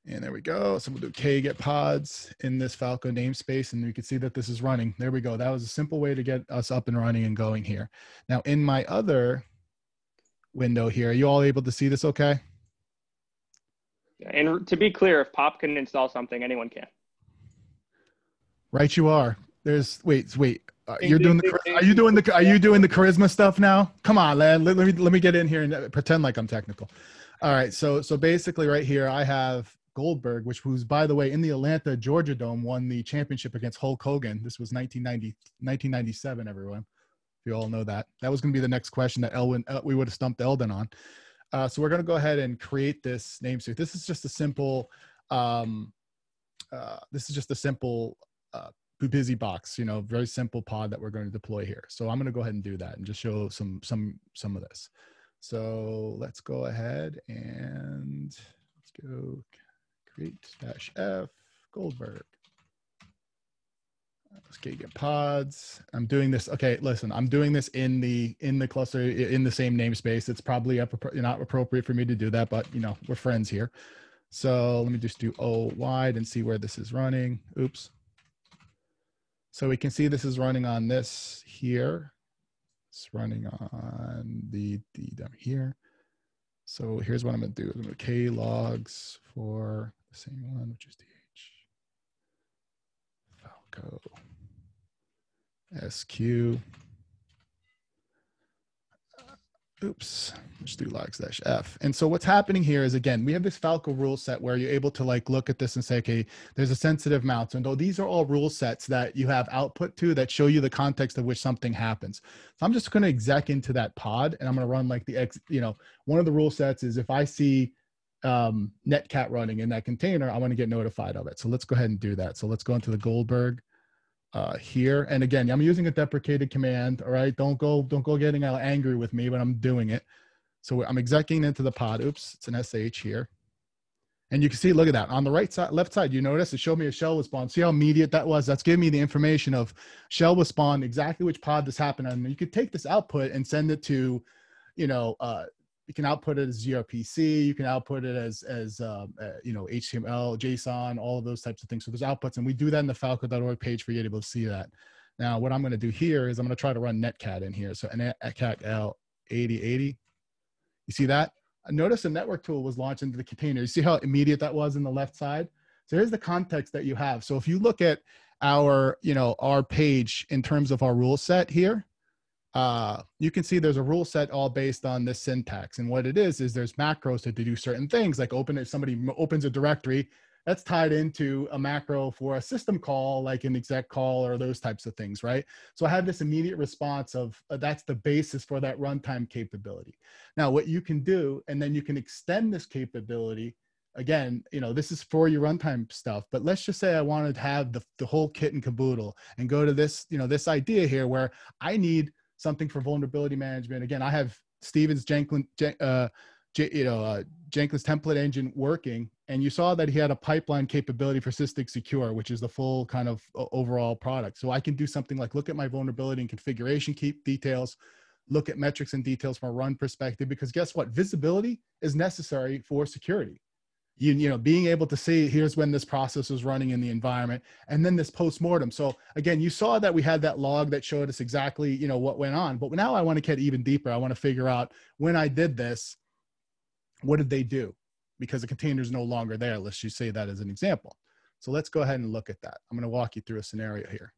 And there we go. So we'll do kget pods in this Falco namespace, and we can see that this is running. There we go. That was a simple way to get us up and running and going here. Now in my other window here, are you all able to see this okay? And to be clear, if Pop can install something, anyone can. Right, you are. Wait. Are you doing the charisma stuff now? Come on, lad. Let me get in here and pretend like I'm technical. All right. So basically, right here, I have Goldberg, who's by the way in the Atlanta, Georgia Dome, won the championship against Hulk Hogan. This was 1997. Everyone, you all know that. That was going to be the next question that we would have stumped Eldon on. So we're going to go ahead and create this namespace. This is just a simple. Busy box, very simple pod that we're going to deploy here. So I'm going to go ahead and do that and just show some of this. So let's go ahead and let's go create -f Goldberg. Let's get your pods. I'm doing this. Okay, listen, I'm doing this in the cluster, in the same namespace. It's probably not appropriate for me to do that, but you know, we're friends here. So let me just do O wide and see where this is running. Oops. So we can see this is running on this here. It's running on the down here. So here's what I'm gonna do. I'm gonna K logs for the same one, which is DH. Falco. SQ. Oops, let's do logs-f. And so what's happening here is, again, we have this Falco rule set where you're able to like look at this and say, okay, there's a sensitive mount. And though these are all rule sets that you have output to that show you the context of which something happens. So I'm just going to exec into that pod and I'm going to run like the one of the rule sets is if I see netcat running in that container, I want to get notified of it. So let's go ahead and do that. So let's go into the Goldberg. Here. And again, I'm using a deprecated command. All right. Don't go getting angry with me when I'm doing it. So I'm executing into the pod. Oops. It's an SH here. And you can see, look at that on the right side, left side, you notice it showed me a shell was spawned. See how immediate that was. That's giving me the information of shell was spawned, exactly which pod this happened on. You could take this output and send it to, you can output it as gRPC. You can output it as HTML, JSON, all of those types of things. So there's outputs, and we do that in the falco.org page for you to be able to see that. Now, what I'm going to do here is I'm going to try to run netcat in here. So netcat L8080. You see that? Notice a network tool was launched into the container. You see how immediate that was in the left side? So here's the context that you have. So if you look at our, our page in terms of our rule set here, you can see there's a rule set all based on this syntax. And what it is there's macros to do certain things like if somebody opens a directory, that's tied into a macro for a system call, like an exec call or those types of things, right? So I have this immediate response of that's the basis for that runtime capability. Now what you can do, and then you can extend this capability. Again, this is for your runtime stuff, but let's just say I wanted to have the whole kit and caboodle and go to this, this idea here where I need something for vulnerability management. Again, I have Steven's Jenkins template engine working, and you saw that he had a pipeline capability for Sysdig Secure, which is the full kind of overall product. So I can do something like look at my vulnerability and configuration keep details, look at metrics and details from a run perspective, because guess what? Visibility is necessary for security. You know, being able to see here's when this process was running in the environment, and then this postmortem. So again, you saw that we had that log that showed us exactly, what went on, but now I want to get even deeper. I want to figure out when I did this, what did they do? Because the container is no longer there. Let's just say that as an example. So let's go ahead and look at that. I'm going to walk you through a scenario here.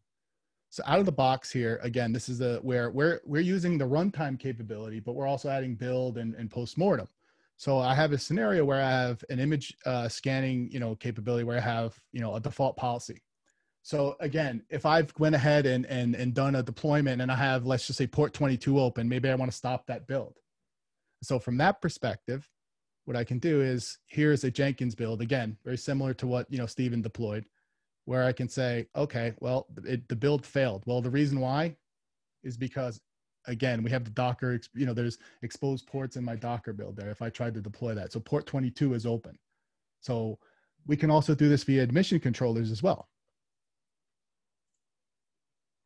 So out of the box here, again, this is where we're using the runtime capability, but we're also adding build and postmortem. So I have a scenario where I have an image scanning, capability where I have, a default policy. So again, if I've went ahead and done a deployment and I have, let's just say port 22 open, maybe I want to stop that build. So from that perspective, what I can do is here's a Jenkins build. Again, very similar to what, Steven deployed, where I can say, okay, well, the build failed. Well, the reason why is because again, we have the Docker, there's exposed ports in my Docker build there if I tried to deploy that. So port 22 is open. So we can also do this via admission controllers as well.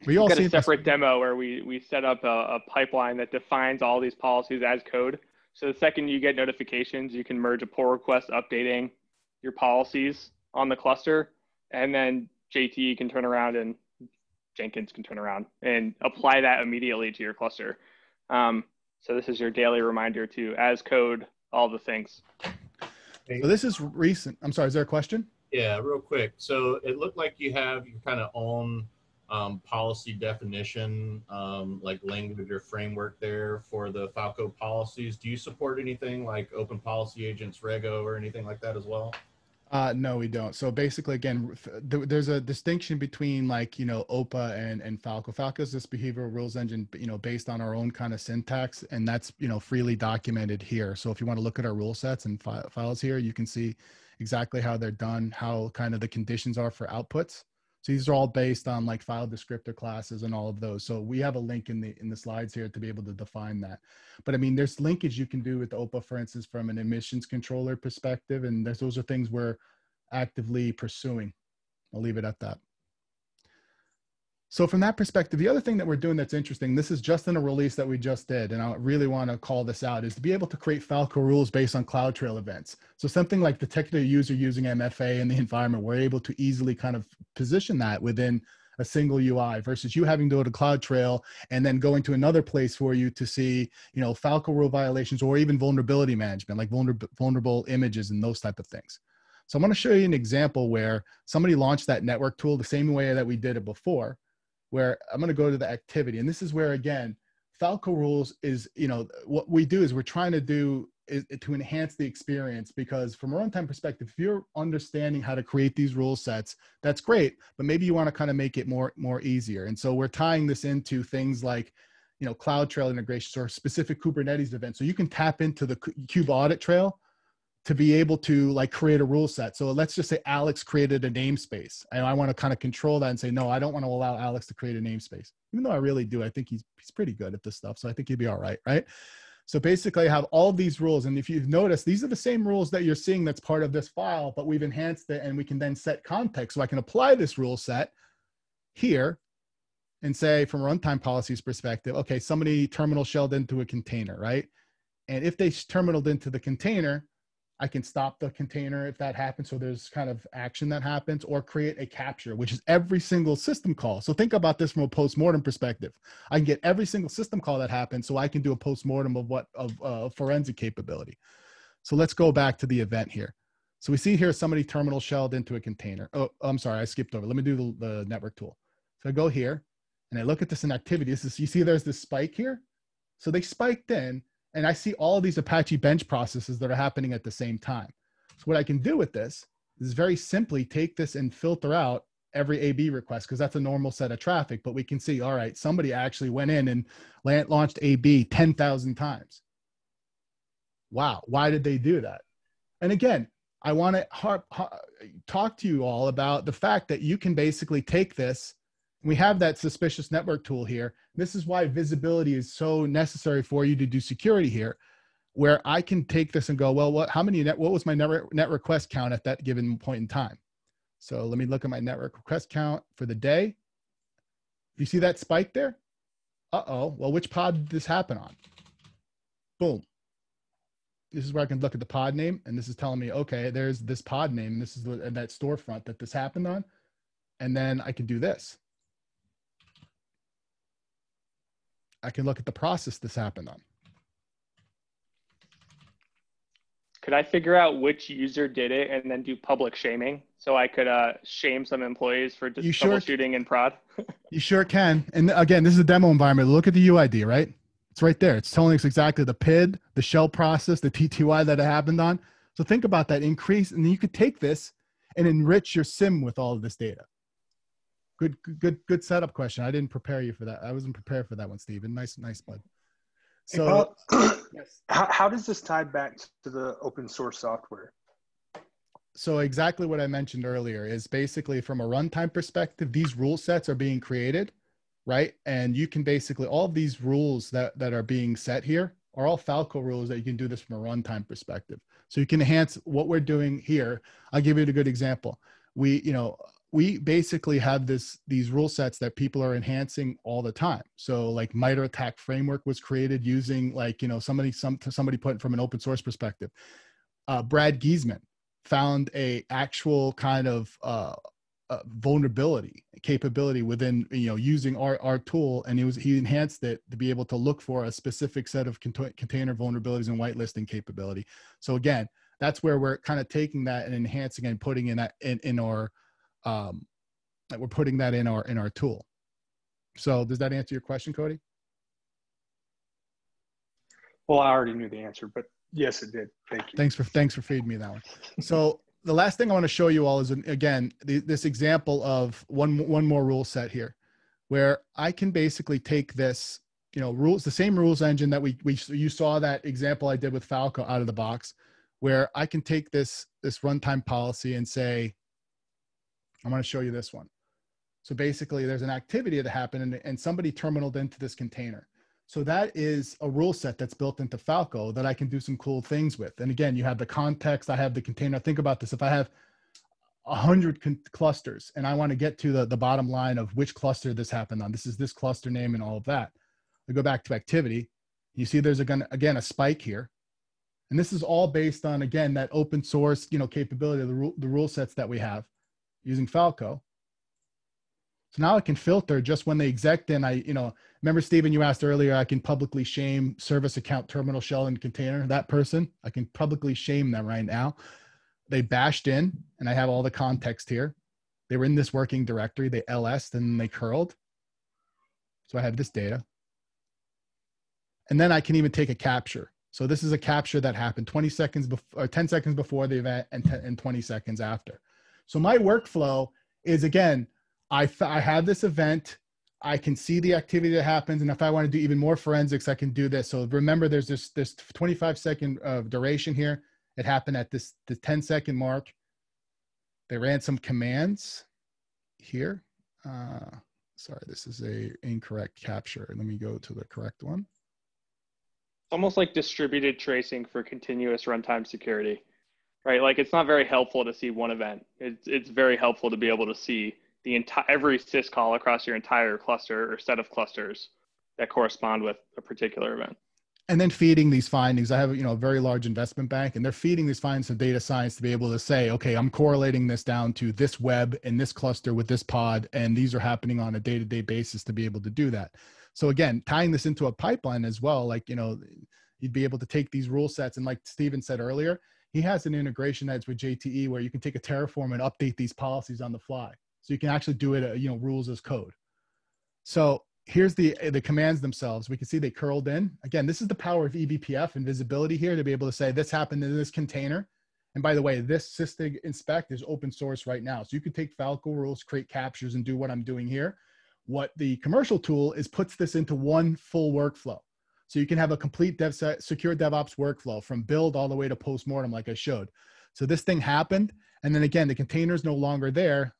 We've got a separate demo where we set up a pipeline that defines all these policies as code. So the second you get notifications, you can merge a pull request updating your policies on the cluster. And then JT can turn around and Jenkins can turn around and apply that immediately to your cluster. So this is your daily reminder to as code all the things. So this is recent. I'm sorry, is there a question? Yeah, real quick. So it looked like you have your kind of own policy definition, like language or framework there for the Falco policies. Do you support anything like Open Policy Agents, Rego, or anything like that as well? No, we don't. So basically, again, there's a distinction between like, OPA and Falco. Falco is this behavioral rules engine, based on our own kind of syntax, and that's, freely documented here. So if you want to look at our rule sets and files here, you can see exactly how they're done, how kind of the conditions are for outputs. So these are all based on like file descriptor classes and all of those. So we have a link in the slides here to be able to define that. But I mean, there's linkage you can do with OPA, for instance, from an admissions controller perspective. And those are things we're actively pursuing. I'll leave it at that. So from that perspective, the other thing that we're doing that's interesting, this is just in a release that we just did, and I really want to call this out, is to be able to create Falco rules based on CloudTrail events. So something like detecting a user using MFA in the environment, we're able to easily kind of position that within a single UI versus you having to go to CloudTrail and then going to another place for you to see, you know, Falco rule violations or even vulnerability management, like vulnerable images and those type of things. So I'm going to show you an example where somebody launched that network tool the same way that we did it before, where I'm going to go to the activity. And this is where, again, Falco rules is, you know, what we do is we're trying to do is to enhance the experience, because from a runtime perspective, if you're understanding how to create these rule sets, that's great, but maybe you want to kind of make it more easier. And so we're tying this into things like, you know, CloudTrail integrations or specific Kubernetes events. So you can tap into the Kube audit trail to be able to like create a rule set. So let's just say Alex created a namespace and I want to kind of control that and say, no, I don't want to allow Alex to create a namespace. Even though I really do, I think he's pretty good at this stuff. So I think he'd be all right, right? So basically I have all these rules. And if you've noticed, these are the same rules that you're seeing that's part of this file, but we've enhanced it and we can then set context. So I can apply this rule set here and say from a runtime policies perspective, okay, somebody terminal shelled into a container, right? And if they terminaled into the container, I can stop the container if that happens. So there's kind of action that happens, or create a capture, which is every single system call. So think about this from a postmortem perspective. I can get every single system call that happens, so I can do a postmortem of forensic capability. So let's go back to the event here. So we see here somebody terminal shelled into a container. Oh, I'm sorry, I skipped over. Let me do the network tool. So I go here and I look at this in activity. This is, you see there's this spike here. So they spiked in. And I see all these Apache bench processes that are happening at the same time. So what I can do with this is very simply take this and filter out every AB request, because that's a normal set of traffic, but we can see, all right, somebody actually went in and launched AB 10,000 times. Wow, why did they do that? And again, I want to talk to you all about the fact that you can basically take this. We have that suspicious network tool here. This is why visibility is so necessary for you to do security here, where I can take this and go, well, what was my net request count at that given point in time? So let me look at my network request count for the day. You see that spike there? Uh-oh, well, which pod did this happen on? Boom. This is where I can look at the pod name, and this is telling me, okay, there's this pod name, and this is that storefront that this happened on, and then I can do this. I can look at the process this happened on. Could I figure out which user did it and then do public shaming? So I could shame some employees for troubleshooting and prod? You sure can. And again, this is a demo environment. Look at the UID, right? It's right there. It's telling us exactly the PID, the shell process, the TTY that it happened on. So think about that increase. And you could take this and enrich your SIM with all of this data. Good setup question. I didn't prepare you for that. I wasn't prepared for that one, Steven. Nice bud. So yes. How does this tie back to the open source software? So exactly what I mentioned earlier is basically from a runtime perspective, these rule sets are being created, right? And you can basically, all of these rules that are being set here are all Falco rules that you can do this from a runtime perspective. So you can enhance what we're doing here. I'll give you a good example. We basically have these rule sets that people are enhancing all the time. So like MITRE ATT&CK framework was created using like, you know, somebody put it from an open source perspective. Brad Giesman found a actual kind of vulnerability capability within, you know, using our tool. And he enhanced it to be able to look for a specific set of container vulnerabilities and whitelisting capability. So again, that's where we're kind of taking that and enhancing and putting in that in our, we're putting that in our tool. So does that answer your question, Cody? Well, I already knew the answer, but yes, it did. Thank you. Thanks for feeding me that one. So the last thing I want to show you all is again this example of one more rule set here, where I can basically take this, you know, rules, the same rules engine that you saw that example I did with Falco out of the box, where I can take this runtime policy and say, I'm going to show you this one. So basically there's an activity that happened and somebody terminaled into this container. So that is a rule set that's built into Falco that I can do some cool things with. And again, you have the context, I have the container. Think about this. If I have 100 clusters, and I want to get to the bottom line of which cluster this happened on. This is this cluster name and all of that. I go back to activity. You see there's, again, a spike here. And this is all based on, again, that open source, you know, capability of the rule sets that we have using Falco. So now I can filter just when they exec. Then I, you know, remember, Stephen, you asked earlier, I can publicly shame service account, terminal shell, and container. That person, I can publicly shame them right now. They bashed in, and I have all the context here. They were in this working directory. They LS'd and they curled. So I have this data. And then I can even take a capture. So this is a capture that happened 20 seconds before, or 10 seconds before the event and 20 seconds after. So my workflow is, again, I have this event, I can see the activity that happens, and if I want to do even more forensics, I can do this. So remember, there's this 25-second duration here. It happened at the 10-second mark. They ran some commands here. Sorry, this is a incorrect capture. Let me go to the correct one. It's almost like distributed tracing for continuous runtime security, right? Like, it's not very helpful to see one event. It's very helpful to be able to see the entire, every syscall across your entire cluster or set of clusters that correspond with a particular event. And then feeding these findings. I have, you know, a very large investment bank, and they're feeding these findings of data science to be able to say, okay, I'm correlating this down to this web and this cluster with this pod, and these are happening on a day-to-day basis to be able to do that. So again, tying this into a pipeline as well, like, you know, you'd be able to take these rule sets. And like Steven said earlier, he has an integration that's with JTE where you can take a Terraform and update these policies on the fly. So you can actually do it, you know, rules as code. So here's the commands themselves. We can see they curled in. Again, this is the power of eBPF and visibility here to be able to say this happened in this container. And by the way, this Sysdig inspect is open source right now. So you can take Falco rules, create captures, and do what I'm doing here. What the commercial tool is puts this into one full workflow. So you can have a complete secure DevOps workflow from build all the way to postmortem, like I showed. So this thing happened. And then again, the container is no longer there.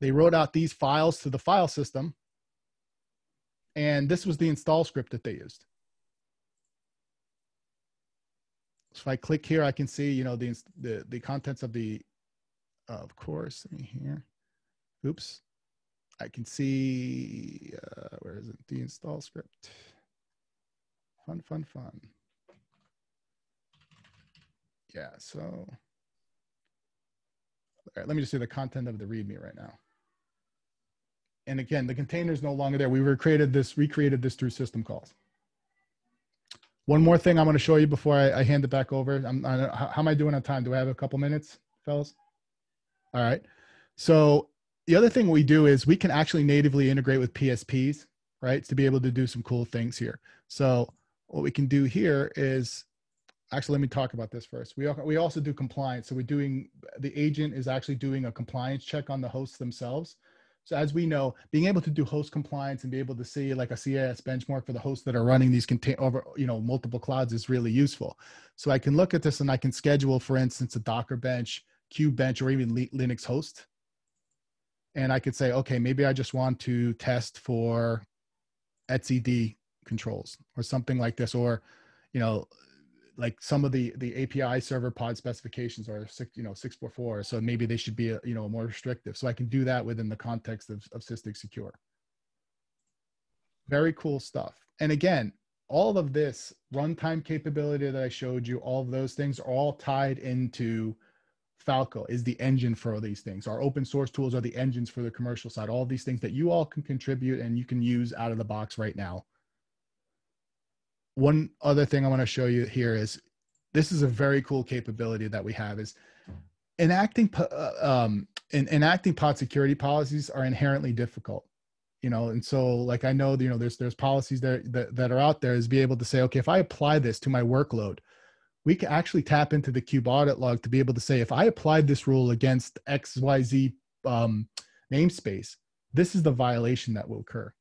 They wrote out these files to the file system. And this was the install script that they used. So if I click here, I can see, you know, the contents of the, of course, let me here. Oops. I can see, where is it? The install script. Fun. Yeah, so. All right, let me just see the content of the README right now. And again, the container is no longer there. We recreated this through system calls. One more thing I'm going to show you before I hand it back over. How am I doing on time? Do I have a couple minutes, fellas? All right. So the other thing we do is we can actually natively integrate with PSPs, right? To be able to do some cool things here. So what we can do here is, actually, let me talk about this first. We also do compliance. So we're doing, the agent is actually doing a compliance check on the hosts themselves. So as we know, being able to do host compliance and be able to see like a CAS benchmark for the hosts that are running these over, you know, multiple clouds is really useful. So I can look at this and I can schedule, for instance, a Docker bench, Kubebench, or even Linux host. And I could say, okay, maybe I just want to test for etcd controls or something like this, or, you know, like some of the API server pod specifications are 644. So maybe they should be, you know, more restrictive. So I can do that within the context of Sysdig Secure. Very cool stuff. And again, all of this runtime capability that I showed you, all of those things are all tied into Falco, is the engine for all these things. Our open source tools are the engines for the commercial side. All these things that you all can contribute and you can use out of the box right now. One other thing I want to show you here is, this is a very cool capability that we have, is enacting pod security policies are inherently difficult, you know, and so like I know, you know, there's policies that are out there, is be able to say, okay, if I apply this to my workload, we can actually tap into the Kube audit log to be able to say, if I applied this rule against XYZ namespace, this is the violation that will occur.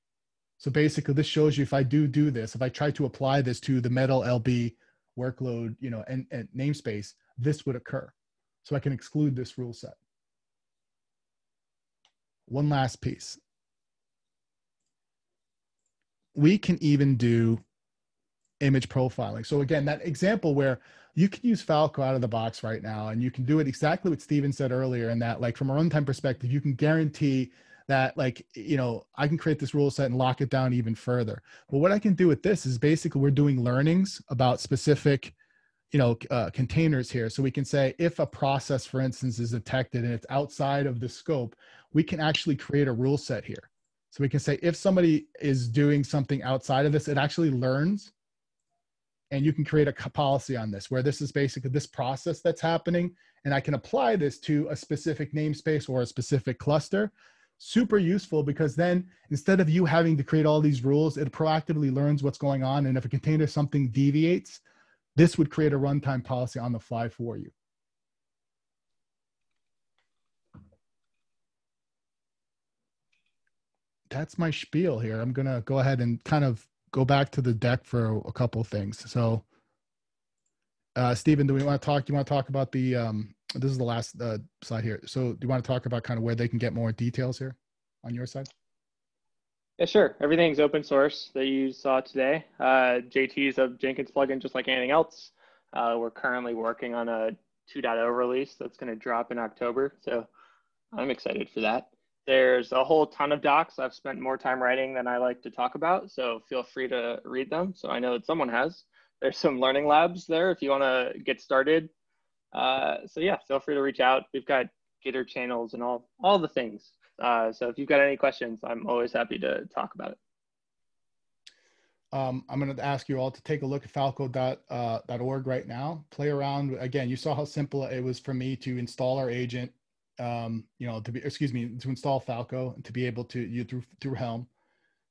So basically this shows you, if I do this, if I try to apply this to the metal LB workload, you know, and namespace, this would occur. So I can exclude this rule set. One last piece. We can even do image profiling. So again, that example where you can use Falco out of the box right now, and you can do it exactly what Steven said earlier in that, like, from a runtime perspective, you can guarantee that, like, you know, I can create this rule set and lock it down even further. But what I can do with this is basically we're doing learnings about specific, you know, containers here. So we can say if a process, for instance, is detected and it's outside of the scope, we can actually create a rule set here. So we can say if somebody is doing something outside of this, it actually learns, and you can create a policy on this, where this is basically this process that's happening, and I can apply this to a specific namespace or a specific cluster. Super useful, because then instead of you having to create all these rules, it proactively learns what's going on. And if a container, something deviates, this would create a runtime policy on the fly for you. That's my spiel here. I'm going to go ahead and kind of go back to the deck for a couple things. So, Steven, do we want to talk? Do you want to talk about the, this is the last slide here. So do you want to talk about kind of where they can get more details here on your side? Yeah, sure. Everything's open source that you saw today. JT's a Jenkins plugin, just like anything else. We're currently working on a 2.0 release that's going to drop in October. So I'm excited for that. There's a whole ton of docs. I've spent more time writing than I like to talk about, so feel free to read them. So I know that someone has. There's some learning labs there if you want to get started. So yeah, feel free to reach out. We've got Gitter channels and all the things. So if you've got any questions, I'm always happy to talk about it. I'm going to ask you all to take a look at falco.org right now. Play around. Again, you saw how simple it was for me to install our agent. You know, to install Falco and to be able to through Helm.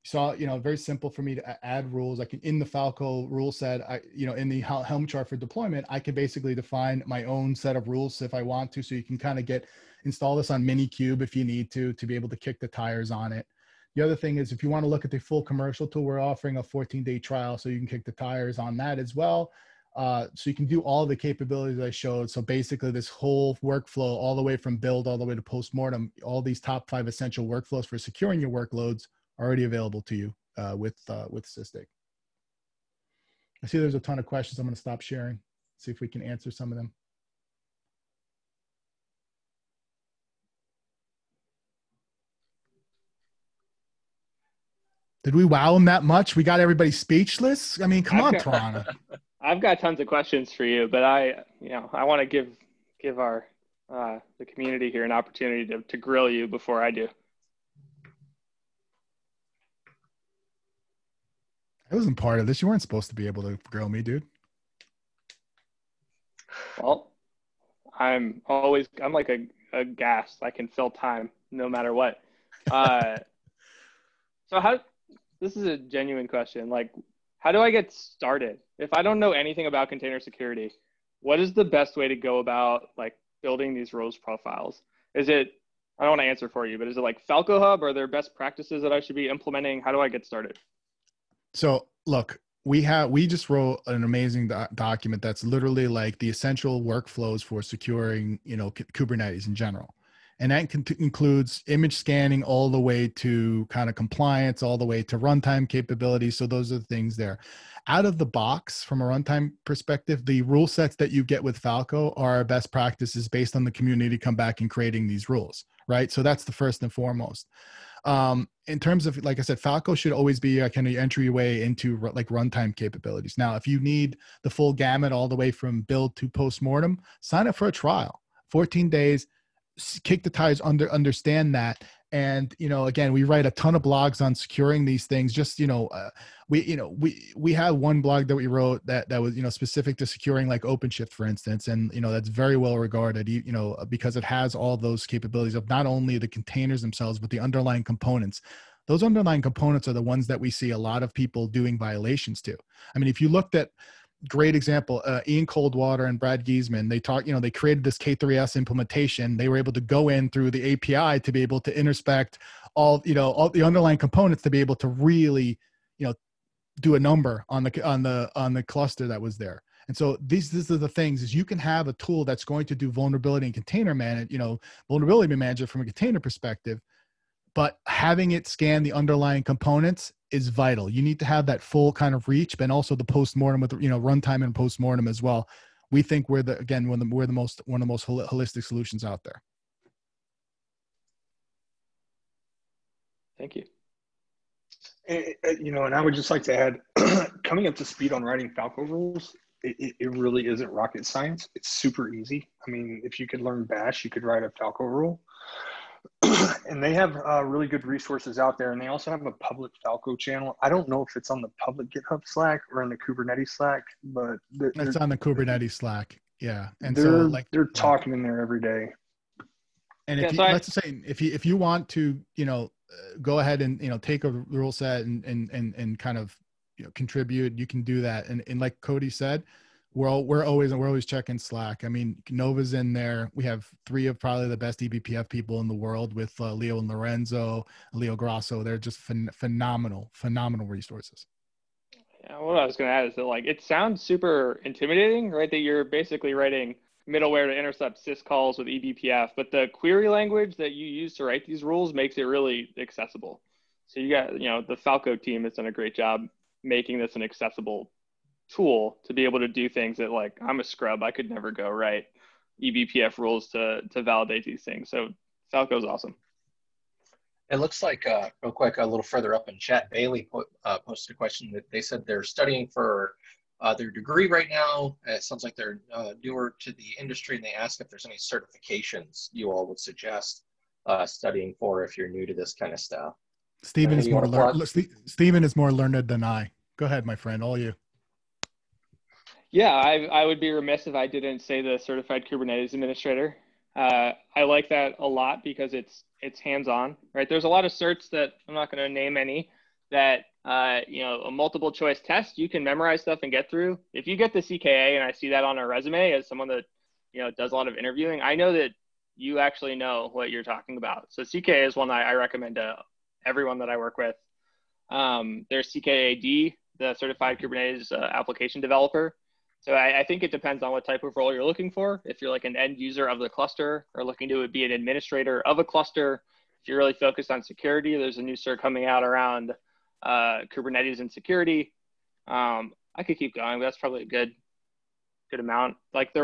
So, you know, very simple for me to add rules. I can, in the Falco rule set, you know, in the Helm chart for deployment, I can basically define my own set of rules if I want to. So you can kind of install this on Minikube if you need to be able to kick the tires on it. The other thing is, if you want to look at the full commercial tool, we're offering a 14-day trial, so you can kick the tires on that as well. So you can do all the capabilities I showed. So basically this whole workflow, all the way from build, all the way to postmortem, all these top 5 essential workflows for securing your workloads are already available to you with Sysdig. I see there's a ton of questions. I'm going to stop sharing, see if we can answer some of them. Did we wow them that much? We got everybody speechless. I mean, come on, Tarana. I've got tons of questions for you, but I want to give our the community here an opportunity to grill you before I do. I wasn't part of this. You weren't supposed to be able to grill me, dude. Well, I'm like a gas. I can fill time no matter what. So this is a genuine question. Like, how do I get started? If I don't know anything about container security, what is the best way to go about, like, building these roles profiles? Is it, I don't want to answer for you, but is it like Falco Hub? Are there best practices that I should be implementing? How do I get started? So look, we just wrote an amazing document that's literally like the essential workflows for securing, you know, Kubernetes in general. And that includes image scanning all the way to kind of compliance, all the way to runtime capabilities. So those are the things there. Out of the box, from a runtime perspective, the rule sets that you get with Falco are best practices based on the community come back and creating these rules, right? So that's the first and foremost. In terms of, like I said, Falco should always be a kind of entryway into like runtime capabilities. Now, if you need the full gamut all the way from build to postmortem, sign up for a trial, 14 days. Kick the tires, understand that. And, you know, again, we write a ton of blogs on securing these things. Just, you know, we had one blog that we wrote that was, you know, specific to securing like OpenShift, for instance. And, you know, that's very well regarded, you know, because it has all those capabilities of not only the containers themselves, but the underlying components. Those underlying components are the ones that we see a lot of people doing violations to. I mean, if you looked at, great example, Ian Coldwater and Brad Giesman, they talk, you know, they created this K3S implementation. They were able to go in through the API to be able to inspect all, you know, all the underlying components to be able to really, you know, do a number on the cluster that was there. And so these are the things, is you can have a tool that's going to do vulnerability and container manage, you know, vulnerability manager from a container perspective, but having it scan the underlying components is vital. You need to have that full kind of reach, but also the postmortem with, you know, runtime and postmortem as well. we think we're the, again, one of the most holistic solutions out there. Thank you. You know, and I would just like to add, coming up to speed on writing Falco rules, it really isn't rocket science. It's super easy. I mean, if you could learn Bash, you could write a Falco rule. And they have really good resources out there. And they also have a public Falco channel. I don't know if it's on the public GitHub Slack or in the Kubernetes Slack, but it's on the Kubernetes Slack. Yeah, and so like they're talking in there every day. And if let's say if you want to, you know, go ahead and, you know, take a rule set and kind of, you know, contribute, you can do that. And like Cody said, we're always checking Slack. I mean, Nova's in there. We have three of probably the best eBPF people in the world with Leo and Lorenzo, Leo Grosso. They're just phenomenal resources. Yeah, what I was going to add is that, like, it sounds super intimidating, right? That you're basically writing middleware to intercept syscalls with eBPF, but the query language that you use to write these rules makes it really accessible. So you got, you know, the Falco team has done a great job making this an accessible tool to be able to do things that, like, I'm a scrub, I could never go write eBPF rules to validate these things. So Falco's awesome. It looks like, real quick, a little further up in chat, Bailey posted a question that they said they're studying for their degree right now. It sounds like they're newer to the industry, and they ask if there's any certifications you all would suggest studying for if you're new to this kind of stuff. Stephen is more learned than I. Go ahead, my friend, all you. Yeah, I would be remiss if I didn't say the Certified Kubernetes Administrator. I like that a lot because it's hands-on, right? There's a lot of certs that I'm not going to name any that, you know, a multiple choice test, you can memorize stuff and get through. If you get the CKA, and I see that on a resume as someone that, you know, does a lot of interviewing, I know that you actually know what you're talking about. So CKA is one that I recommend to everyone that I work with. There's CKAD, the Certified Kubernetes Application Developer. So I think it depends on what type of role you're looking for. If you're like an end user of the cluster or looking to be an administrator of a cluster, if you're really focused on security, there's a new cert coming out around Kubernetes and security. I could keep going, but that's probably a good amount. Like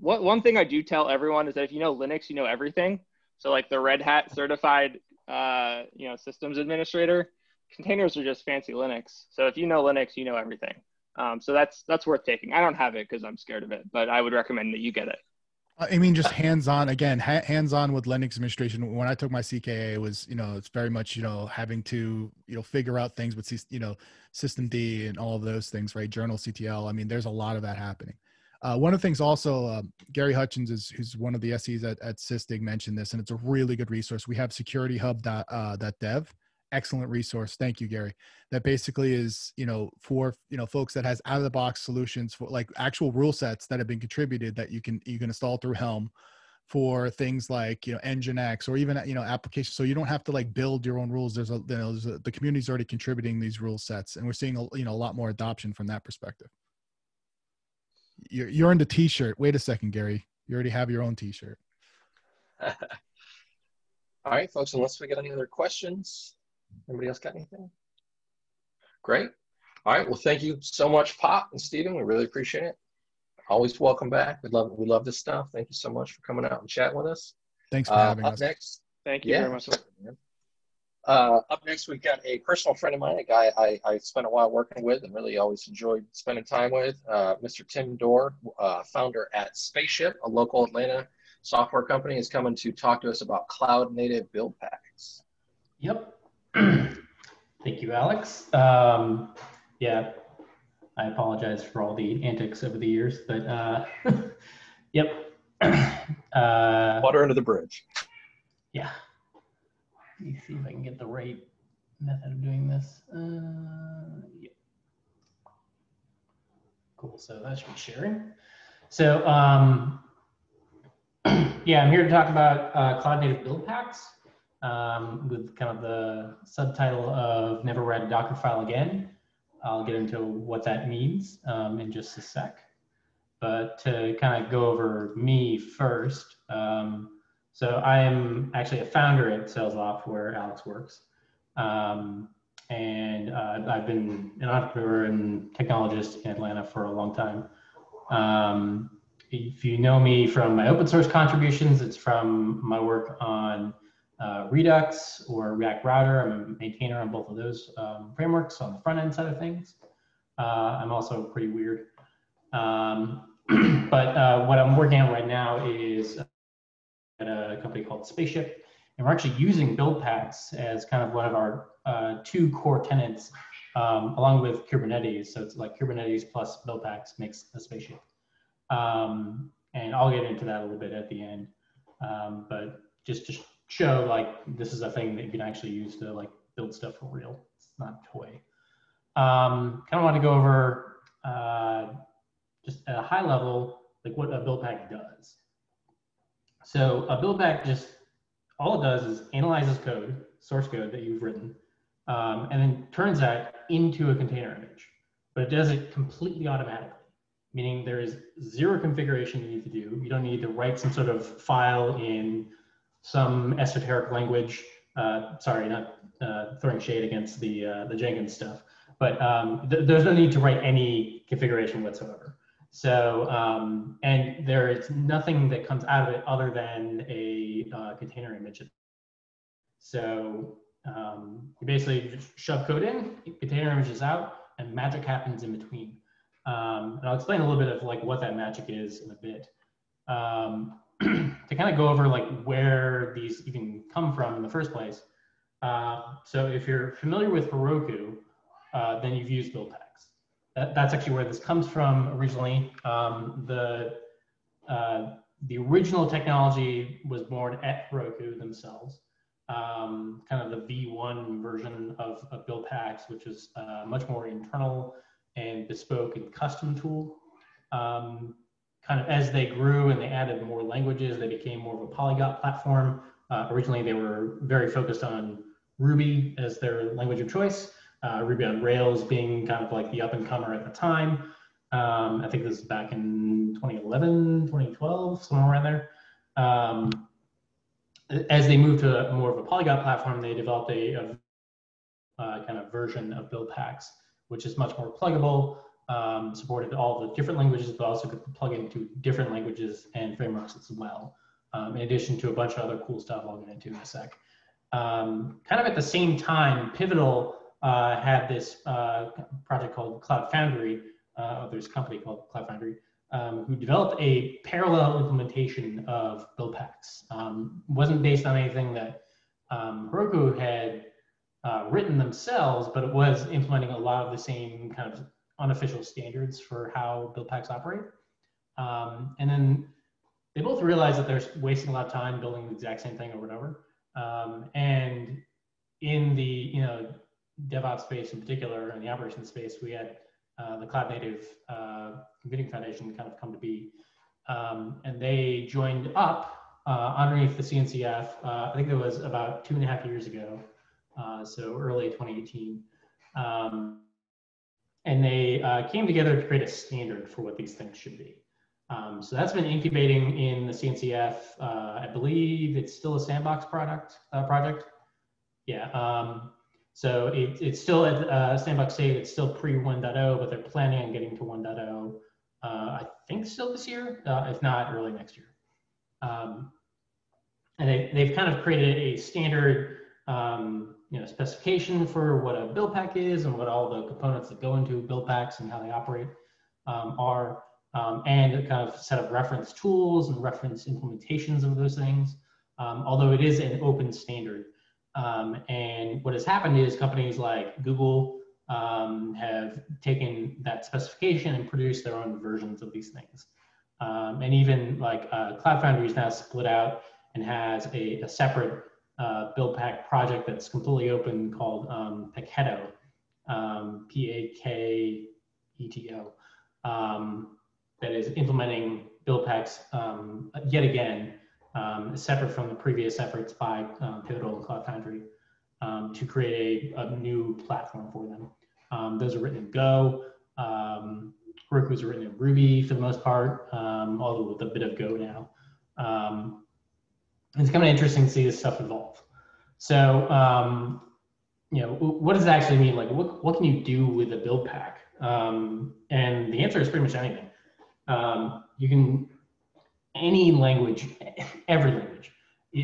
one thing I do tell everyone is that if you know Linux, you know everything. So like the Red Hat Certified you know, systems administrator, containers are just fancy Linux. So if you know Linux, you know everything. So that's worth taking. I don't have it because I'm scared of it, but I would recommend that you get it. I mean, just hands-on, again, hands-on with Linux administration. When I took my CKA, it was, you know, it's very much, you know, having to, you know, figure out things with, you know, systemd and all of those things, right? Journal, CTL. I mean, there's a lot of that happening. One of the things also, Gary Hutchins, who's one of the SEs at Sysdig, mentioned this, and it's a really good resource. We have securityhub.dev. Excellent resource. Thank you, Gary. That basically is, you know, for, you know, folks that has out of the box solutions for like actual rule sets that have been contributed that you can install through Helm for things like, you know, Nginx or even, you know, applications. So you don't have to like build your own rules. There's a, you know, the community's already contributing these rule sets, and we're seeing a, you know, a lot more adoption from that perspective. You're in the t-shirt. Wait a second, Gary. You already have your own t-shirt. All right, folks, unless we get any other questions. Anybody else got anything? Great. All right. Well, thank you so much, Pop and Steven. We really appreciate it. Always welcome back. We love this stuff. Thank you so much for coming out and chatting with us. Thanks for having us. Up next. Thank you very much. Up next, we've got a personal friend of mine, a guy I spent a while working with and really always enjoyed spending time with, Mr. Tim Dorr, founder at Spaceship, a local Atlanta software company, is coming to talk to us about cloud-native build packs. Yep. Thank you, Alex. Yeah, I apologize for all the antics over the years, but yep. Water under the bridge. Yeah. Let me see if I can get the right method of doing this. Yep. Cool, so that should be sharing. So yeah, I'm here to talk about cloud-native build packs. With kind of the subtitle of Never Write a Docker File Again. I'll get into what that means in just a sec. But to kind of go over me first, so I am actually a founder at SalesLoft, where Alex works. And I've been an entrepreneur and technologist in Atlanta for a long time. if you know me from my open source contributions, it's from my work on Redux or React Router. I'm a maintainer on both of those frameworks on the front end side of things. I'm also pretty weird. But what I'm working on right now is at a company called Spaceship, and we're actually using build packs as kind of one of our two core tenants along with Kubernetes. So it's like Kubernetes plus build packs makes a Spaceship. And I'll get into that a little bit at the end, but just to show like this is a thing that you can actually use to like build stuff for real. It's not a toy. Kind of want to go over just at a high level like what a build pack does. So a build pack, just all it does is analyzes code, source code that you've written, and then turns that into a container image. But it does it completely automatically, meaning there is zero configuration you need to do. You don't need to write some sort of file in some esoteric language. Sorry, not throwing shade against the Jenkins stuff, but there's no need to write any configuration whatsoever. So, and there is nothing that comes out of it other than a container image. So you basically just shove code in, container image is out, and magic happens in between. And I'll explain a little bit of like what that magic is in a bit. To kind of go over like where these even come from in the first place. So if you're familiar with Heroku, then you've used build packs. That's actually where this comes from originally. The original technology was born at Heroku themselves. Kind of the V1 version of build packs, which is much more internal and bespoke and custom tool. Kind of as they grew and they added more languages, they became more of a polyglot platform. Originally, they were very focused on Ruby as their language of choice, Ruby on Rails being kind of like the up-and-comer at the time. I think this is back in 2011, 2012, somewhere around there. As they moved to more of a polyglot platform, they developed a kind of version of build packs, which is much more pluggable, supported all the different languages, but also could plug into different languages and frameworks as well, in addition to a bunch of other cool stuff I'll get into in a sec. Kind of at the same time, Pivotal had this project called Cloud Foundry, there's a company called Cloud Foundry, who developed a parallel implementation of build packs. Wasn't based on anything that Heroku had written themselves, but it was implementing a lot of the same kind of unofficial standards for how build packs operate. And then they both realized that they're wasting a lot of time building the exact same thing over and over. And in the DevOps space in particular, and the operations space, we had the Cloud Native Computing Foundation kind of come to be. And they joined up underneath the CNCF, I think it was about 2.5 years ago. So early 2018, and they came together to create a standard for what these things should be. So that's been incubating in the CNCF. I believe it's still a sandbox product project. Yeah. So it's still at sandbox state. It's still pre 1.0, but they're planning on getting to 1.0. I think still this year, if not early next year. And they've kind of created a standard. Specification for what a build pack is and what all the components that go into build packs and how they operate are, and a kind of set of reference tools and reference implementations of those things, although it is an open standard. And what has happened is companies like Google have taken that specification and produced their own versions of these things. And even like Cloud Foundry is now split out and has a separate build pack project that's completely open called Paketo, P-A-K-E-T-O, that is implementing build packs yet again, separate from the previous efforts by Pivotal and Cloud Foundry to create a new platform for them. Those are written in Go. Heroku's written in Ruby for the most part, although with a bit of Go now. It's kind of interesting to see this stuff evolve. So, what does it actually mean? Like, what can you do with a build pack? And the answer is pretty much anything. You can any language, every language.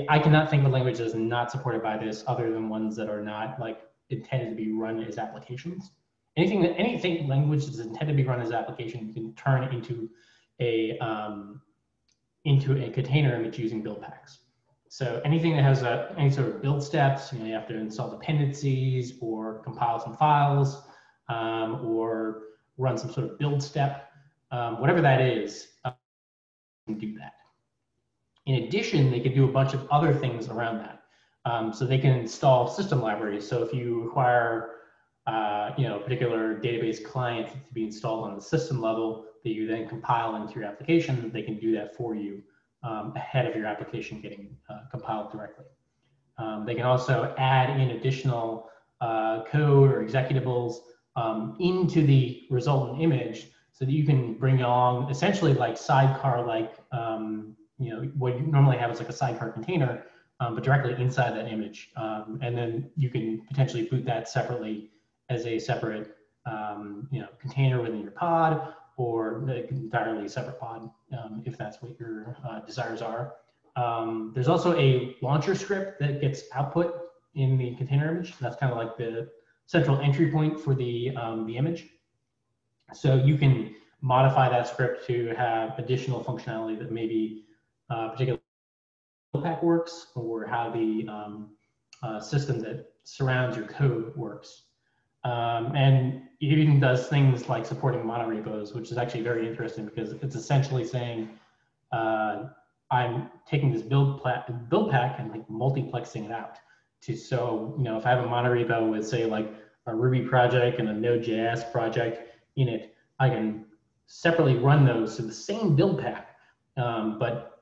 I cannot think of a language that is not supported by this, other than ones that are not like intended to be run as applications. Anything language that's intended to be run as application can turn into a container image using build packs. So anything that has any sort of build steps, you know, you have to install dependencies or compile some files or run some sort of build step, whatever that is, can do that. In addition, they can do a bunch of other things around that. So they can install system libraries. So if you require you know, a particular database client to be installed on the system level that you then compile into your application, they can do that for you ahead of your application getting compiled directly. They can also add in additional code or executables into the resultant image so that you can bring along essentially like sidecar, like you know, what you normally have is like a sidecar container, but directly inside that image. And then you can potentially boot that separately as a separate you know, container within your pod, or an entirely separate pod if that's what your desires are. There's also a launcher script that gets output in the container image. That's kind of like the central entry point for the image. So you can modify that script to have additional functionality that maybe particularly pack works, or how the system that surrounds your code works. And it even does things like supporting monorepos, which is actually very interesting because it's essentially saying, I'm taking this build pack and like multiplexing it out to, so, you know, if I have a monorepo with say like a Ruby project and a Node.js project in it, I can separately run those to the same build pack, but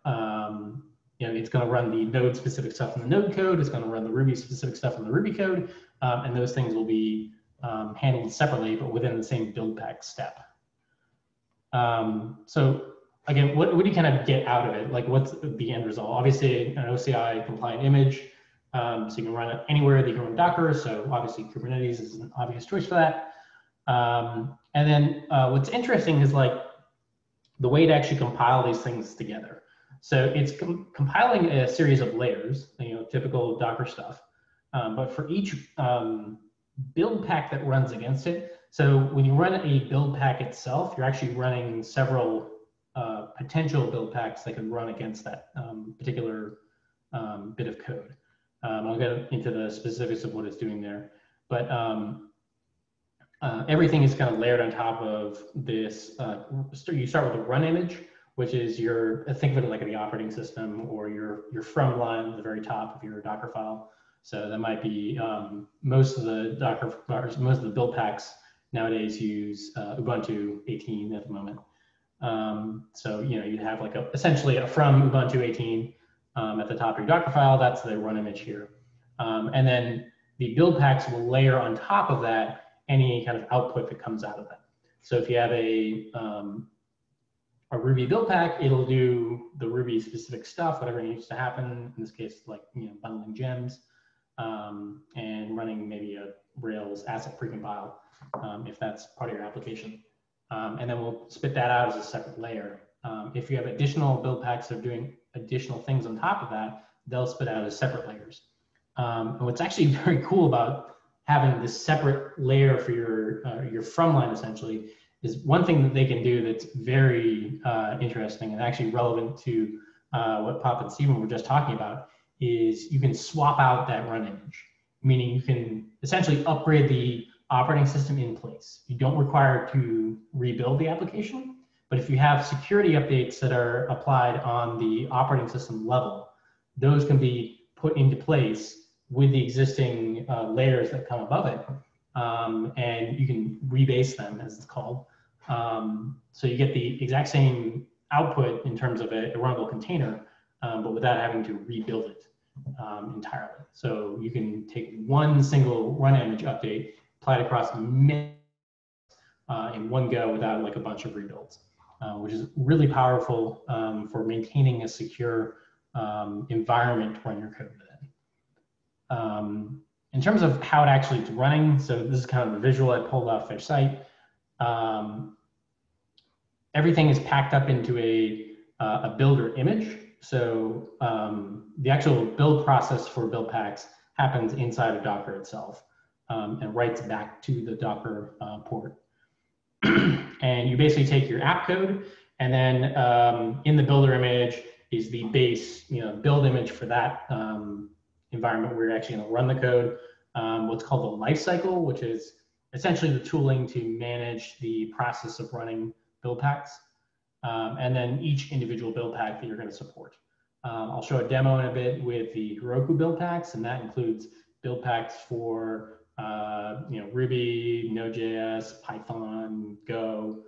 you know, it's going to run the Node specific stuff in the Node code, it's going to run the Ruby specific stuff in the Ruby code, and those things will be handled separately, but within the same build pack step. So again, what do you kind of get out of it? Like, what's the end result? Obviously, an OCI compliant image, so you can run it anywhere that you can run Docker. So obviously, Kubernetes is an obvious choice for that. And then what's interesting is like the way to actually compile these things together. So it's compiling a series of layers, you know, typical Docker stuff, but for each build pack that runs against it. So when you run a build pack itself, you're actually running several potential build packs that can run against that particular bit of code. I'll get into the specifics of what it's doing there, but everything is kind of layered on top of this. You start with a run image, which is your, think of it like the operating system or your from line at the very top of your Docker file. So that might be most of the Docker, most of the build packs nowadays use Ubuntu 18 at the moment. So you know, you'd have like a, essentially a from Ubuntu 18 at the top of your Docker file. That's the run image here, and then the build packs will layer on top of that any kind of output that comes out of that. So if you have a Ruby build pack, it'll do the Ruby specific stuff, whatever needs to happen. In this case, like you know, bundling gems. And running maybe a Rails asset precompile if that's part of your application. And then we'll spit that out as a separate layer. If you have additional build packs that are doing additional things on top of that, they'll spit out as separate layers. And what's actually very cool about having this separate layer for your from line essentially is one thing that they can do that's very interesting and actually relevant to what Pop and Steven were just talking about, is you can swap out that run image, meaning you can essentially upgrade the operating system in place. You don't require to rebuild the application, but if you have security updates that are applied on the operating system level, those can be put into place with the existing layers that come above it, and you can rebase them, as it's called. So you get the exact same output in terms of a runnable container, but without having to rebuild it entirely. So you can take one single run image update, apply it across many in one go without like a bunch of rebuilds, which is really powerful for maintaining a secure environment to run your code within. In terms of how it actually is running, so this is kind of the visual I pulled off their site. Everything is packed up into a a builder image. So the actual build process for build packs happens inside of Docker itself and writes back to the Docker port. And you basically take your app code, and then in the builder image is the base, build image for that environment where you're actually going to run the code. What's called the lifecycle, which is essentially the tooling to manage the process of running build packs, and then each individual build pack that you're going to support. I'll show a demo in a bit with the Heroku build packs, and that includes build packs for Ruby, Node.js, Python, Go,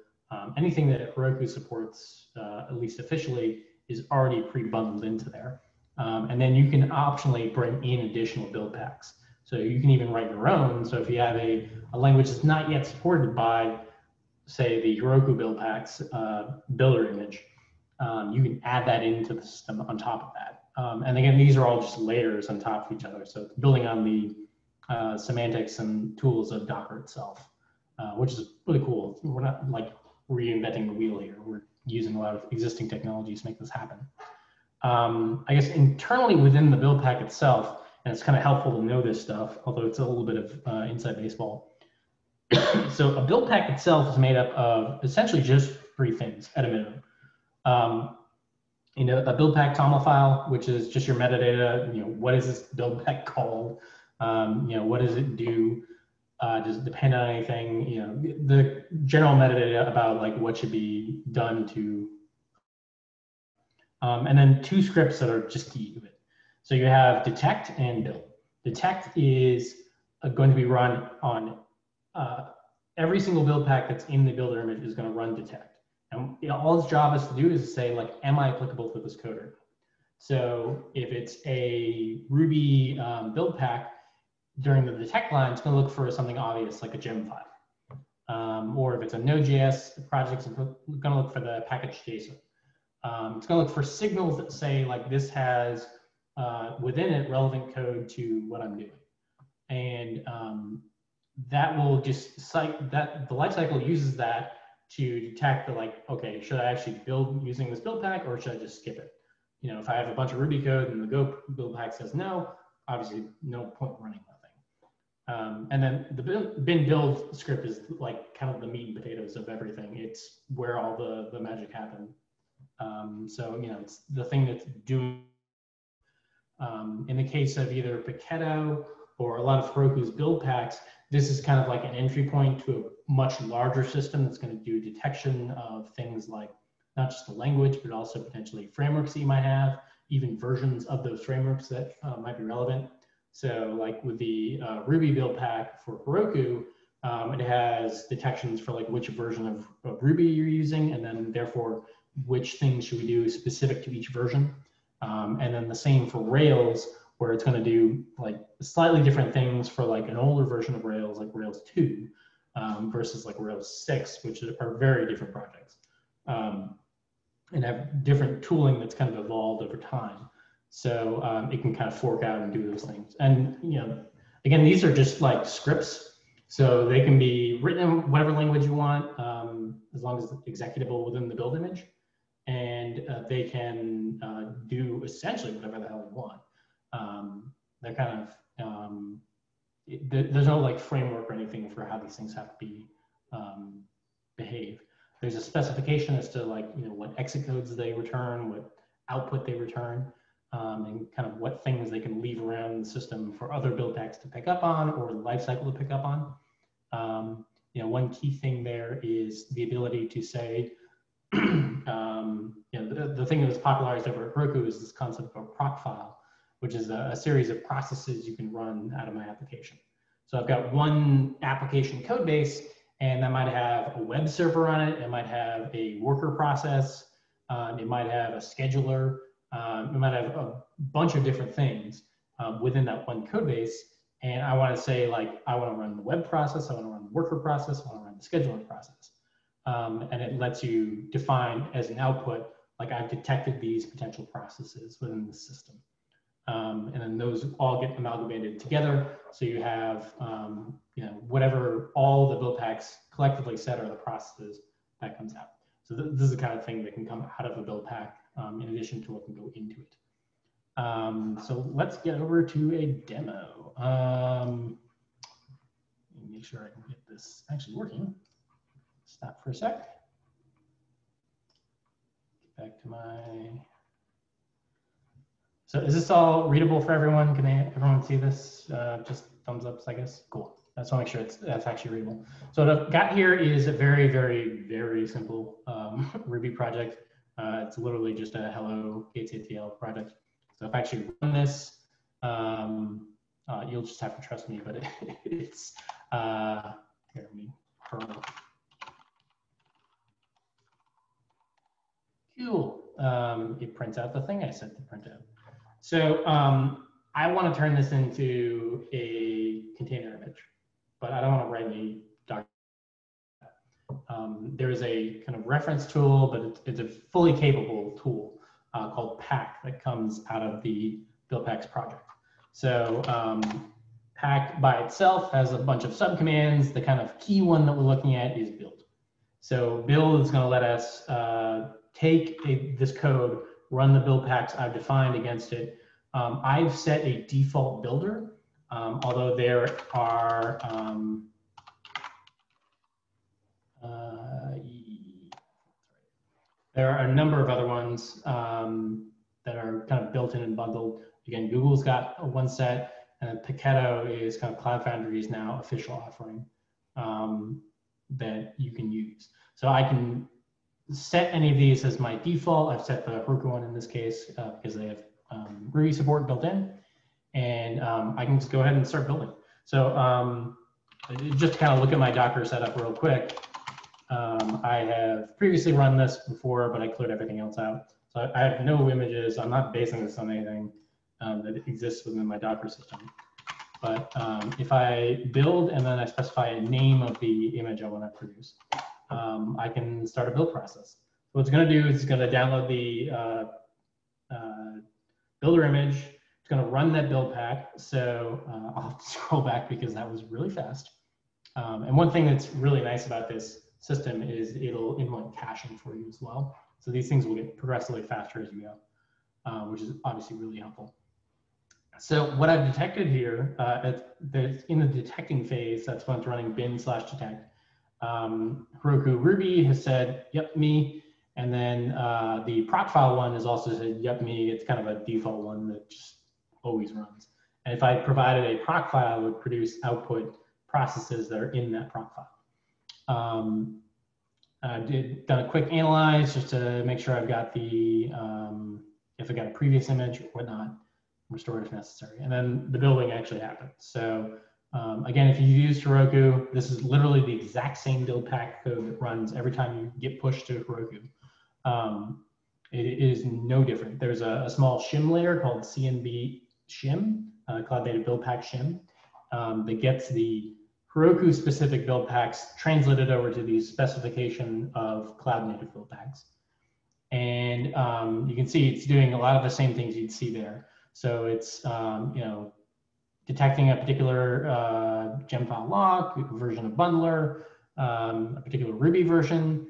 anything that Heroku supports, at least officially, is already pre-bundled into there. And then you can optionally bring in additional build packs. So you can even write your own. So if you have a language that's not yet supported by, say, the Heroku build packs builder image, you can add that into the system on top of that. And again, these are all just layers on top of each other. So it's building on the semantics and tools of Docker itself, which is really cool. We're not like reinventing the wheel here. We're using a lot of existing technologies to make this happen. I guess internally within the build pack itself, and it's kind of helpful to know this stuff, although it's a little bit of inside baseball. So a build pack itself is made up of essentially just three things at a minimum. A build pack toml file, which is just your metadata. What is this build pack called? What does it do? Does it depend on anything? The general metadata about like what should be done to, and then two scripts that are just key to it. So you have detect and build. Detect is going to be run on every single build pack that's in the builder image is going to run detect, and all its job is to do is say like, am I applicable to this code? So if it's a Ruby build pack, during the detect line, it's going to look for something obvious like a gem file. Or if it's a Node.js project, it's going to look for the package.json. It's going to look for signals that say like this has within it relevant code to what I'm doing. And that will just cite that the lifecycle uses that to detect the like, okay, should I actually build using this build pack or should I just skip it? If I have a bunch of Ruby code and the Go build pack says no, obviously no point running nothing. And then the bin build script is like kind of the meat and potatoes of everything. It's where all the magic happened. So, it's the thing that's doing, in the case of either Paketo or a lot of Heroku's build packs, this is kind of like an entry point to a much larger system that's going to do detection of things like not just the language, but also potentially frameworks that you might have, even versions of those frameworks that might be relevant. So like with the Ruby build pack for Heroku, it has detections for like which version of Ruby you're using, and then therefore which things should we do specific to each version. And then the same for Rails, where it's going to do like slightly different things for like an older version of Rails, like Rails 2 versus like Rails 6, which are very different projects. And have different tooling that's kind of evolved over time. So it can kind of fork out and do those things. And, again, these are just like scripts. So they can be written in whatever language you want, as long as it's executable within the build image. And they can do essentially whatever the hell you want. They're kind of, there's no like framework or anything for how these things have to be behave. There's a specification as to like, what exit codes they return, what output they return, and kind of what things they can leave around the system for other build packs to pick up on or the lifecycle to pick up on. One key thing there is the ability to say, the thing that was popularized over at Heroku is this concept of a proc file, which is a series of processes you can run out of my application. So I've got one application code base, and that might have a web server on it. It might have a worker process. It might have a scheduler. It might have a bunch of different things within that one code base. And I want to say, like, I want to run the web process. I want to run the worker process. I want to run the scheduling process. And it lets you define as an output, like, I've detected these potential processes within the system. And then those all get amalgamated together. So you have, whatever all the build packs collectively set are the processes that comes out. So this is the kind of thing that can come out of a build pack in addition to what can go into it. So let's get over to a demo. Make sure I can get this actually working. Stop for a sec. Get back to my. So is this all readable for everyone? Can everyone see this? Just thumbs ups, I guess. Cool. I just want to make sure that's actually readable. So what I've got here is a very, very, very simple Ruby project. It's literally just a hello HTML project. So if I actually run this, you'll just have to trust me, but it's, here, let me curl. Cool. It prints out the thing I said to print out. So I want to turn this into a container image, but I don't want to write any document. There is a kind of reference tool, but it's a fully capable tool called Pack that comes out of the BuildPax project. So Pack by itself has a bunch of subcommands. The kind of key one that we're looking at is build. So build is going to let us take this code, run the build packs I've defined against it. I've set a default builder, although there are a number of other ones that are kind of built in and bundled. Again, Google's got one set, and Paketo is kind of Cloud Foundry's now official offering that you can use. So I can set any of these as my default. I've set the Heroku one in this case because they have Ruby support built in, and I can just go ahead and start building. So just to kind of look at my Docker setup real quick, I have previously run this before, but I cleared everything else out. So I have no images. I'm not basing this on anything that exists within my Docker system. But if I build and then I specify a name of the image I want to produce, I can start a build process. What it's going to do is it's going to download the builder image. It's going to run that build pack. So I'll have to scroll back because that was really fast. And one thing that's really nice about this system is it'll implement caching for you as well. So these things will get progressively faster as you go, which is obviously really helpful. So what I've detected here, in the detecting phase, that's when it's running bin/detect. Heroku Ruby has said, yep, me. And then the prop file one has also said, yep, me. It's kind of a default one that just always runs. And if I provided a proc file, it would produce output processes that are in that proc file. I done a quick analyze just to make sure I've got the, if I got a previous image or whatnot, restored if necessary. And then the building actually happened. So again, if you use Heroku, this is literally the exact same build pack code that runs every time you get pushed to Heroku. It is no different. There's a small shim layer called CNB shim, Cloud Native Build Pack shim, that gets the Heroku specific build packs translated over to the specification of Cloud Native build packs. And you can see it's doing a lot of the same things you'd see there. So it's, you know, detecting a particular gem file lock, version of bundler, a particular Ruby version,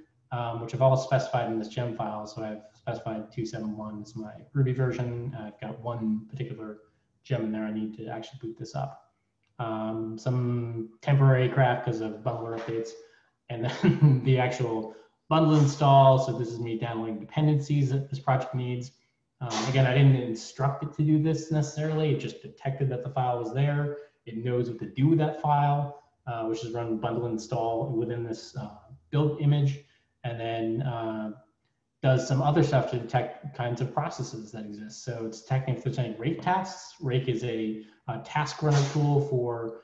which I've all specified in this gem file. So I've specified 271 as my Ruby version. I've got one particular gem in there. I need to actually boot this up. Some temporary craft because of bundler updates, and then the actual bundle install. So this is me downloading dependencies that this project needs. Again, I didn't instruct it to do this necessarily. It just detected that the file was there. It knows what to do with that file, which is run bundle install within this build image, and then does some other stuff to detect kinds of processes that exist. So it's detecting if there's any rake tasks. Rake is a task runner tool for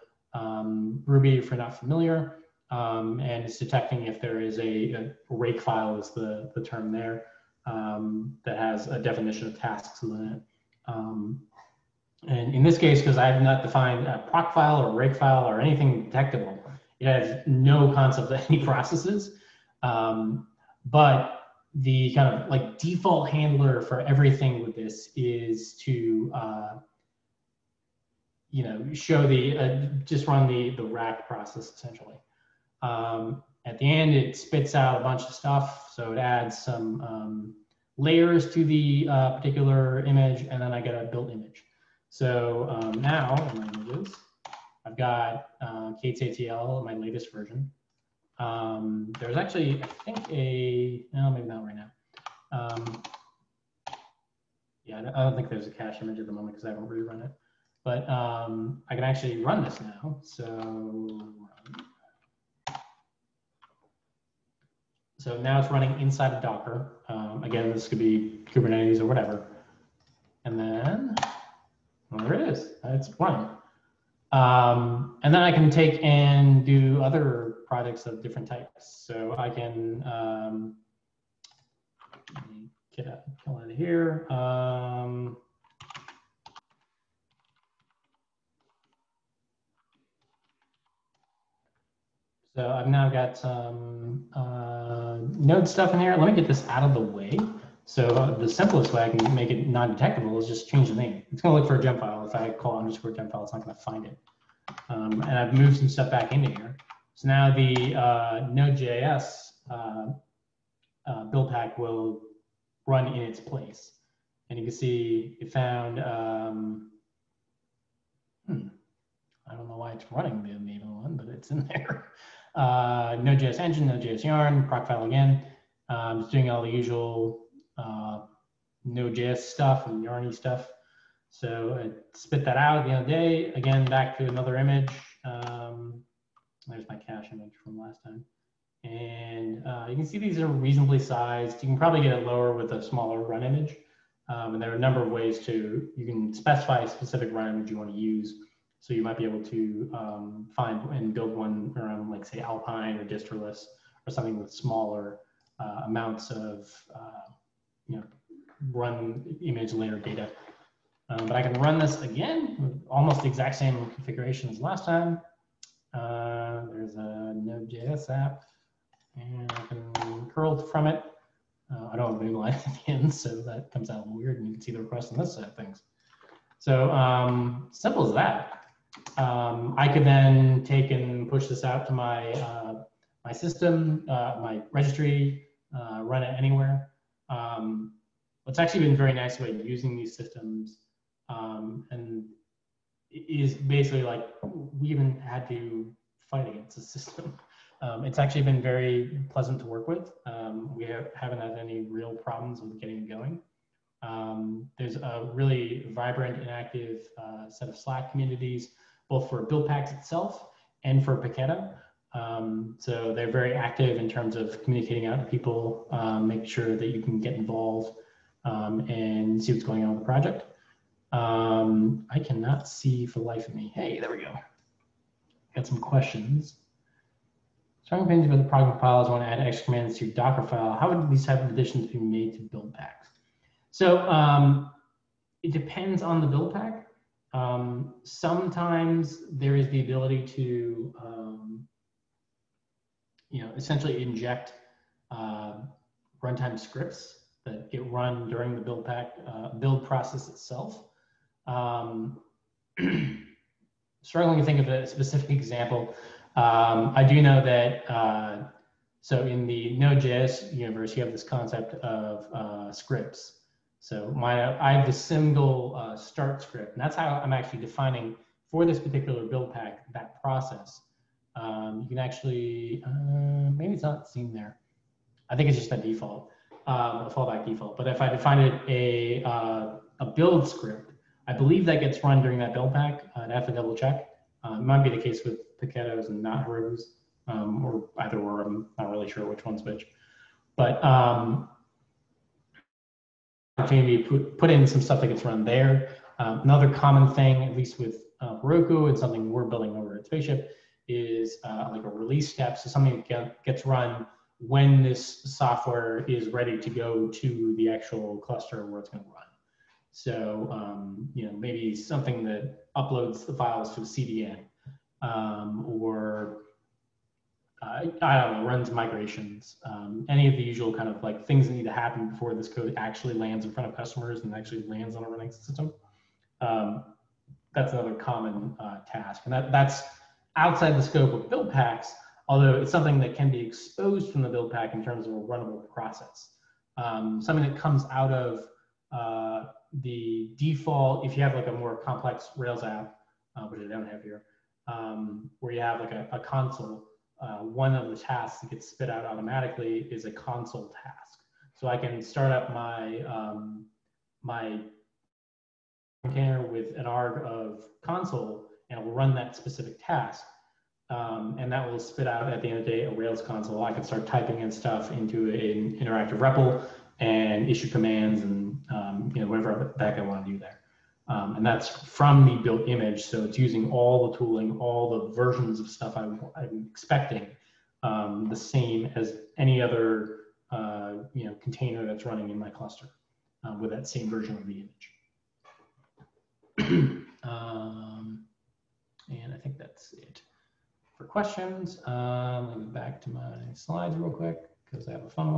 Ruby, if you're not familiar, and it's detecting if there is a rake file is the term there. That has a definition of tasks within it. And in this case, because I have not defined a proc file or a rake file or anything detectable, it has no concept of any processes. But the kind of like default handler for everything with this is to, you know, show the, just run the rack process essentially. At the end, it spits out a bunch of stuff. So it adds some layers to the particular image, and then I get a built image. So now in my images, I've got KTATL, my latest version. There's actually, I think no, maybe not right now. Yeah, I don't think there's a cache image at the moment because I haven't rerun it. But I can actually run this now. So now it's running inside of Docker. Again, this could be Kubernetes or whatever. And then there it is. It's running. And then I can take and do other projects of different types. So I can let me get out of here. So I've now got some node stuff in here. Let me get this out of the way. So the simplest way I can make it non-detectable is just change the name. It's going to look for a gem file. If I call _gem file, it's not going to find it. And I've moved some stuff back into here. So now the Node.js build pack will run in its place. And you can see it found, I don't know why it's running the enable one, but it's in there. Node.js engine, Node.js yarn, proc file again. It's doing all the usual Node.js stuff and yarny stuff. So I spit that out at the end of the day. Again, back to another image. There's my cache image from last time. And you can see these are reasonably sized. You can probably get it lower with a smaller run image. And there are a number of ways to, you can specify a specific run image you want to use. So you might be able to find and build one around, like, say, Alpine or Distriless or something with smaller amounts of, you know, run image layer data. But I can run this again with almost the exact same configuration as last time. There's a Node.js app, and I can curl from it. I don't have a big line at the end, so that comes out a little weird, and you can see the request on this side of things. So simple as that. I could then take and push this out to my my system, my registry, run it anywhere. What's actually been very nice about using these systems, and is basically like we even had to fight against the system. It's actually been very pleasant to work with. We haven't had any real problems with getting it going. There's a really vibrant and active set of Slack communities, both for build packs itself and for Paketo. So they're very active in terms of communicating out to people, make sure that you can get involved and see what's going on with the project. I cannot see for the life of me. Hey, there we go. Got some questions. Strong opinions about the project files. Want to add extra commands to your Docker file. How would these type of additions be made to build packs? So it depends on the build pack. Sometimes there is the ability to, you know, essentially inject runtime scripts that get run during the build pack build process itself. Struggling to think of a specific example. I do know that so in the Node.js universe, you have this concept of scripts. So I have the single start script, and that's how I'm actually defining for this particular build pack that process. You can actually, maybe it's not seen there. I think it's just that default, a fallback default. But if I define it a build script, I believe that gets run during that build pack. I'd have to double check. It might be the case with Paketos and not Herokus, or either or. I'm not really sure which one's which, but. Opportunity to put in some stuff that gets run there. Another common thing, at least with Heroku, and something we're building over at Spaceship, is like a release step. So something gets run when this software is ready to go to the actual cluster where it's going to run. So you know, maybe something that uploads the files to the CDN, or I don't know, runs migrations, any of the usual kind of like things that need to happen before this code actually lands in front of customers and actually lands on a running system. That's another common task. And that's outside the scope of build packs, although it's something that can be exposed from the build pack in terms of a runnable process. Something that comes out of the default, if you have like a more complex Rails app, which I don't have here, where you have like a console, one of the tasks that gets spit out automatically is a console task. So I can start up my, my container with an arg of console, and it will run that specific task. And that will spit out at the end of the day a Rails console. I can start typing in stuff into an interactive REPL and issue commands and whatever back I want to do there. And that's from the built image, so it's using all the tooling, all the versions of stuff I'm expecting, the same as any other container that's running in my cluster with that same version of the image. And I think that's it for questions. Let me go back to my slides real quick because I have a fun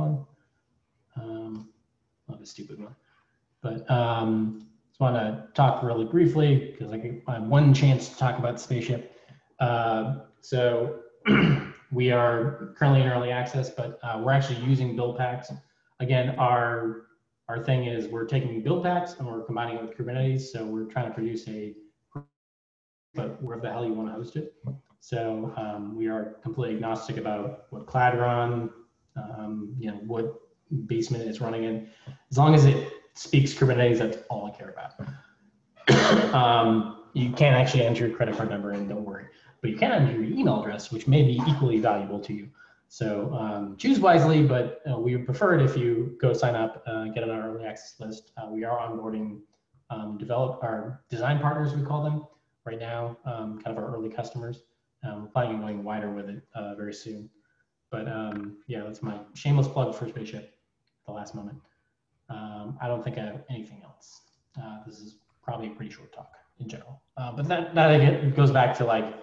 one. Not a stupid one, but just want to talk really briefly because I have one chance to talk about Spaceship. So we are currently in early access, but we're actually using build packs. Again, our thing is we're taking build packs and we're combining it with Kubernetes. So we're trying to produce a, but wherever the hell you want to host it. So we are completely agnostic about what cloud you're on, what basement it's running in. As long as it speaks Kubernetes, that's all I care about. You can't actually enter your credit card number in, don't worry. But you can enter your email address, which may be equally valuable to you. So choose wisely, but we would prefer it if you go sign up, get on our early access list. We are onboarding our design partners, we call them, right now, kind of our early customers. We're planning on going wider with it very soon. But yeah, that's my shameless plug for Spaceship at the last moment. I don't think I have anything else. This is probably a pretty short talk in general. But that again goes back to like,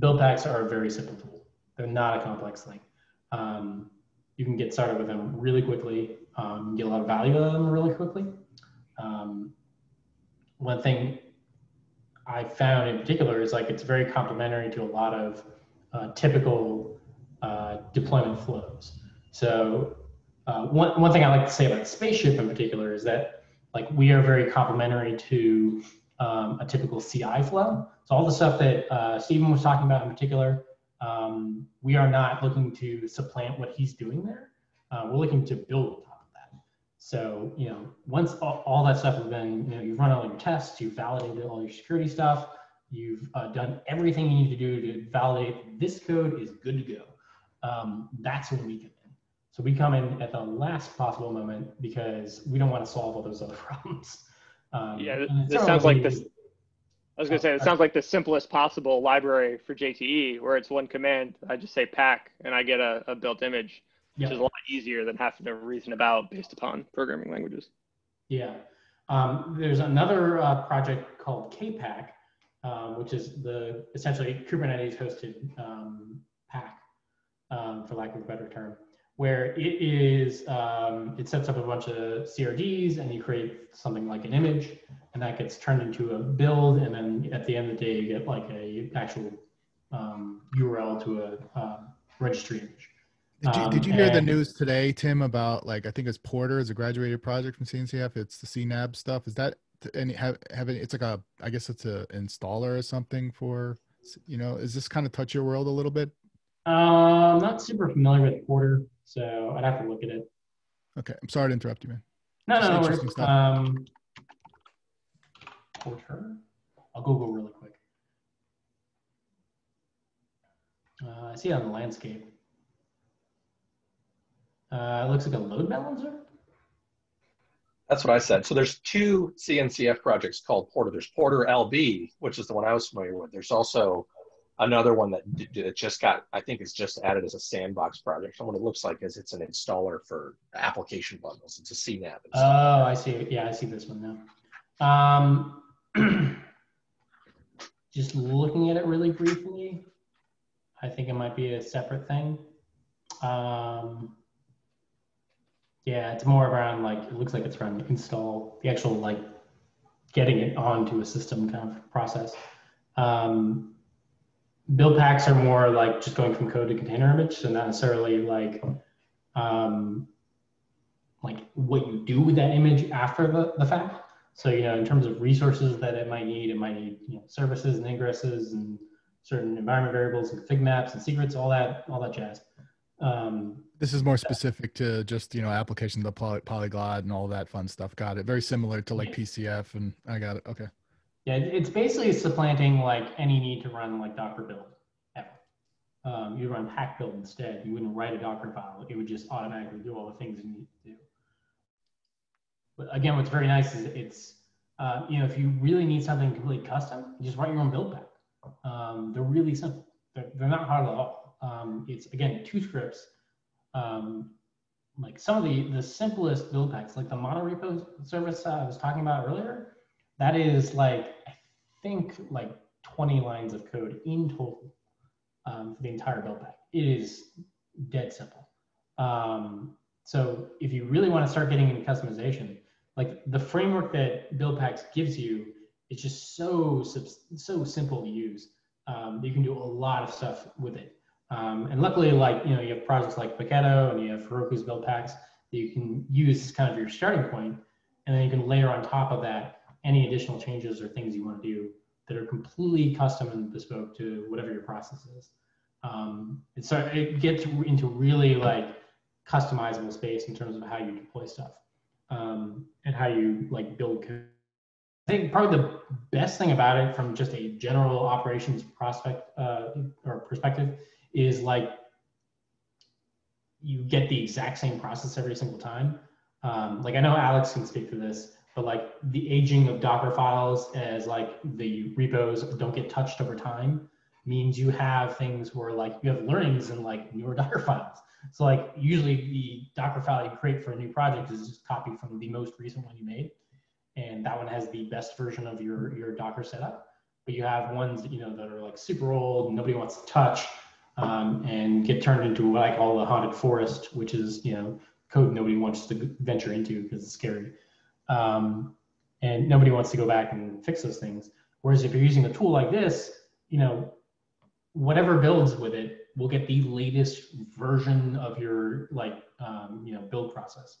build packs are a very simple tool. They're not a complex thing. You can get started with them really quickly, get a lot of value out of them really quickly. One thing I found in particular is like, it's very complementary to a lot of typical deployment flows. So one thing I like to say about Spaceship in particular is that like we are very complementary to a typical CI flow. So all the stuff that Stephen was talking about in particular, we are not looking to supplant what he's doing there. We're looking to build on top of that. So once all that stuff has been, you've run all your tests, you've validated all your security stuff, you've done everything you need to do to validate this code is good to go. That's when we come in. So we come in at the last possible moment because we don't want to solve all those other problems. Yeah, this sounds like this. I was going to say, it sounds like the simplest possible library for JTE, where it's one command. I just say pack, and I get a built image, which is a lot easier than having to reason about based upon programming languages. Yeah. There's another project called KPack, which is the essentially Kubernetes hosted pack, for lack of a better term, where it is, it sets up a bunch of CRDs and you create something like an image and that gets turned into a build. And then at the end of the day, you get like a actual URL to a registry image. Did you hear the news today, Tim, about like, I think it's Porter is a graduated project from CNCF. It's the CNAB stuff. Is that, and have it's like a, I guess it's an installer or something for, is this kind of touch your world a little bit? I'm not super familiar with Porter, so I'd have to look at it. Okay, I'm sorry to interrupt you, man. No, Porter? I'll Google really quick. I see it on the landscape. It looks like a load balancer. That's what I said. So there's two CNCF projects called Porter. There's Porter LB, which is the one I was familiar with. There's also another one that just got, I think it's just added as a sandbox project. And what it looks like is it's an installer for application bundles. It's a CNAB. Oh, I see. Yeah, I see this one now. Just looking at it really briefly, I think it might be a separate thing. Yeah, it's more around like, it looks like it's around install, the actual like getting it onto a system kind of process. build packs are more like just going from code to container image, so not necessarily like what you do with that image after the fact. So, you know, in terms of resources that it might need, you know, services and ingresses and certain environment variables and config maps and secrets, all that jazz. This is more specific to just, you know, application to the polyglot and all that fun stuff. Got it. Very similar to like PCF, and I got it. Okay. Yeah, it's basically supplanting like any need to run like Docker build ever. You run pack build instead. You wouldn't write a Docker file. It would just automatically do all the things you need to do. But again, what's very nice is it's, you know, if you really need something completely custom, you just write your own build pack. They're really simple. They're not hard at all. It's, again, 2 scripts. Like some of the simplest build packs, like the monorepo service I was talking about earlier, that is like, I think like 20 lines of code in total for the entire build pack. It is dead simple. So if you really want to start getting into customization, like the framework that build packs gives you, it's just so simple to use. You can do a lot of stuff with it. And luckily, like, you know, you have projects like Paketo and you have Heroku's build packs that you can use as kind of your starting point, and then you can layer on top of that any additional changes or things you want to do that are completely custom and bespoke to whatever your process is. And so it gets into really like customizable space in terms of how you deploy stuff and how you like build code. I think probably the best thing about it from just a general operations perspective is like you get the exact same process every single time. Like I know Alex can speak to this, but like the aging of Docker files as like the repos don't get touched over time means you have things where like you have learnings in like newer Docker files. So like usually the Docker file you create for a new project is just copied from the most recent one you made. And that one has the best version of your Docker setup. But you have ones, you know, that are like super old, nobody wants to touch. And get turned into what I call a haunted forest, which is, you know, code nobody wants to venture into because it's scary. And nobody wants to go back and fix those things. Whereas if you're using a tool like this, you know, whatever builds with it will get the latest version of your, like, you know, build process,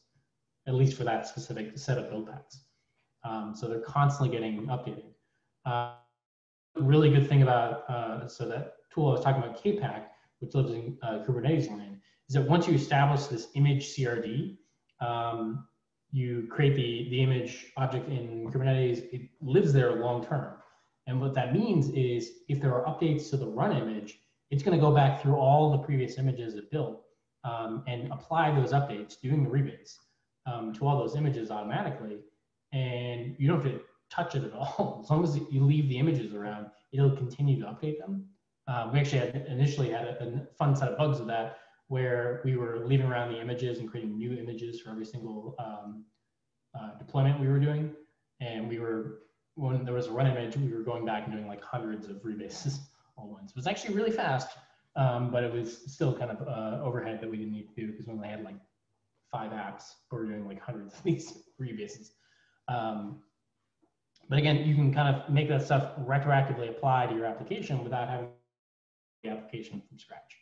at least for that specific set of build packs. So they're constantly getting updated. Really good thing about, so that tool I was talking about, KPack, which lives in Kubernetes land, is that once you establish this image CRD, you create the image object in Kubernetes, it lives there long term. And what that means is if there are updates to the run image, it's going to go back through all the previous images it built and apply those updates, doing the rebase to all those images automatically. And you don't have to touch it at all. As long as you leave the images around, it'll continue to update them. We actually initially had a fun set of bugs with that, where we were leaving around the images and creating new images for every single deployment we were doing. And we were, when there was a run image, we were going back and doing like hundreds of rebases all once. It was actually really fast, but it was still kind of overhead that we didn't need to do because we only had like 5 apps, we were doing like hundreds of these rebases. But again, you can kind of make that stuff retroactively apply to your application without having the application from scratch.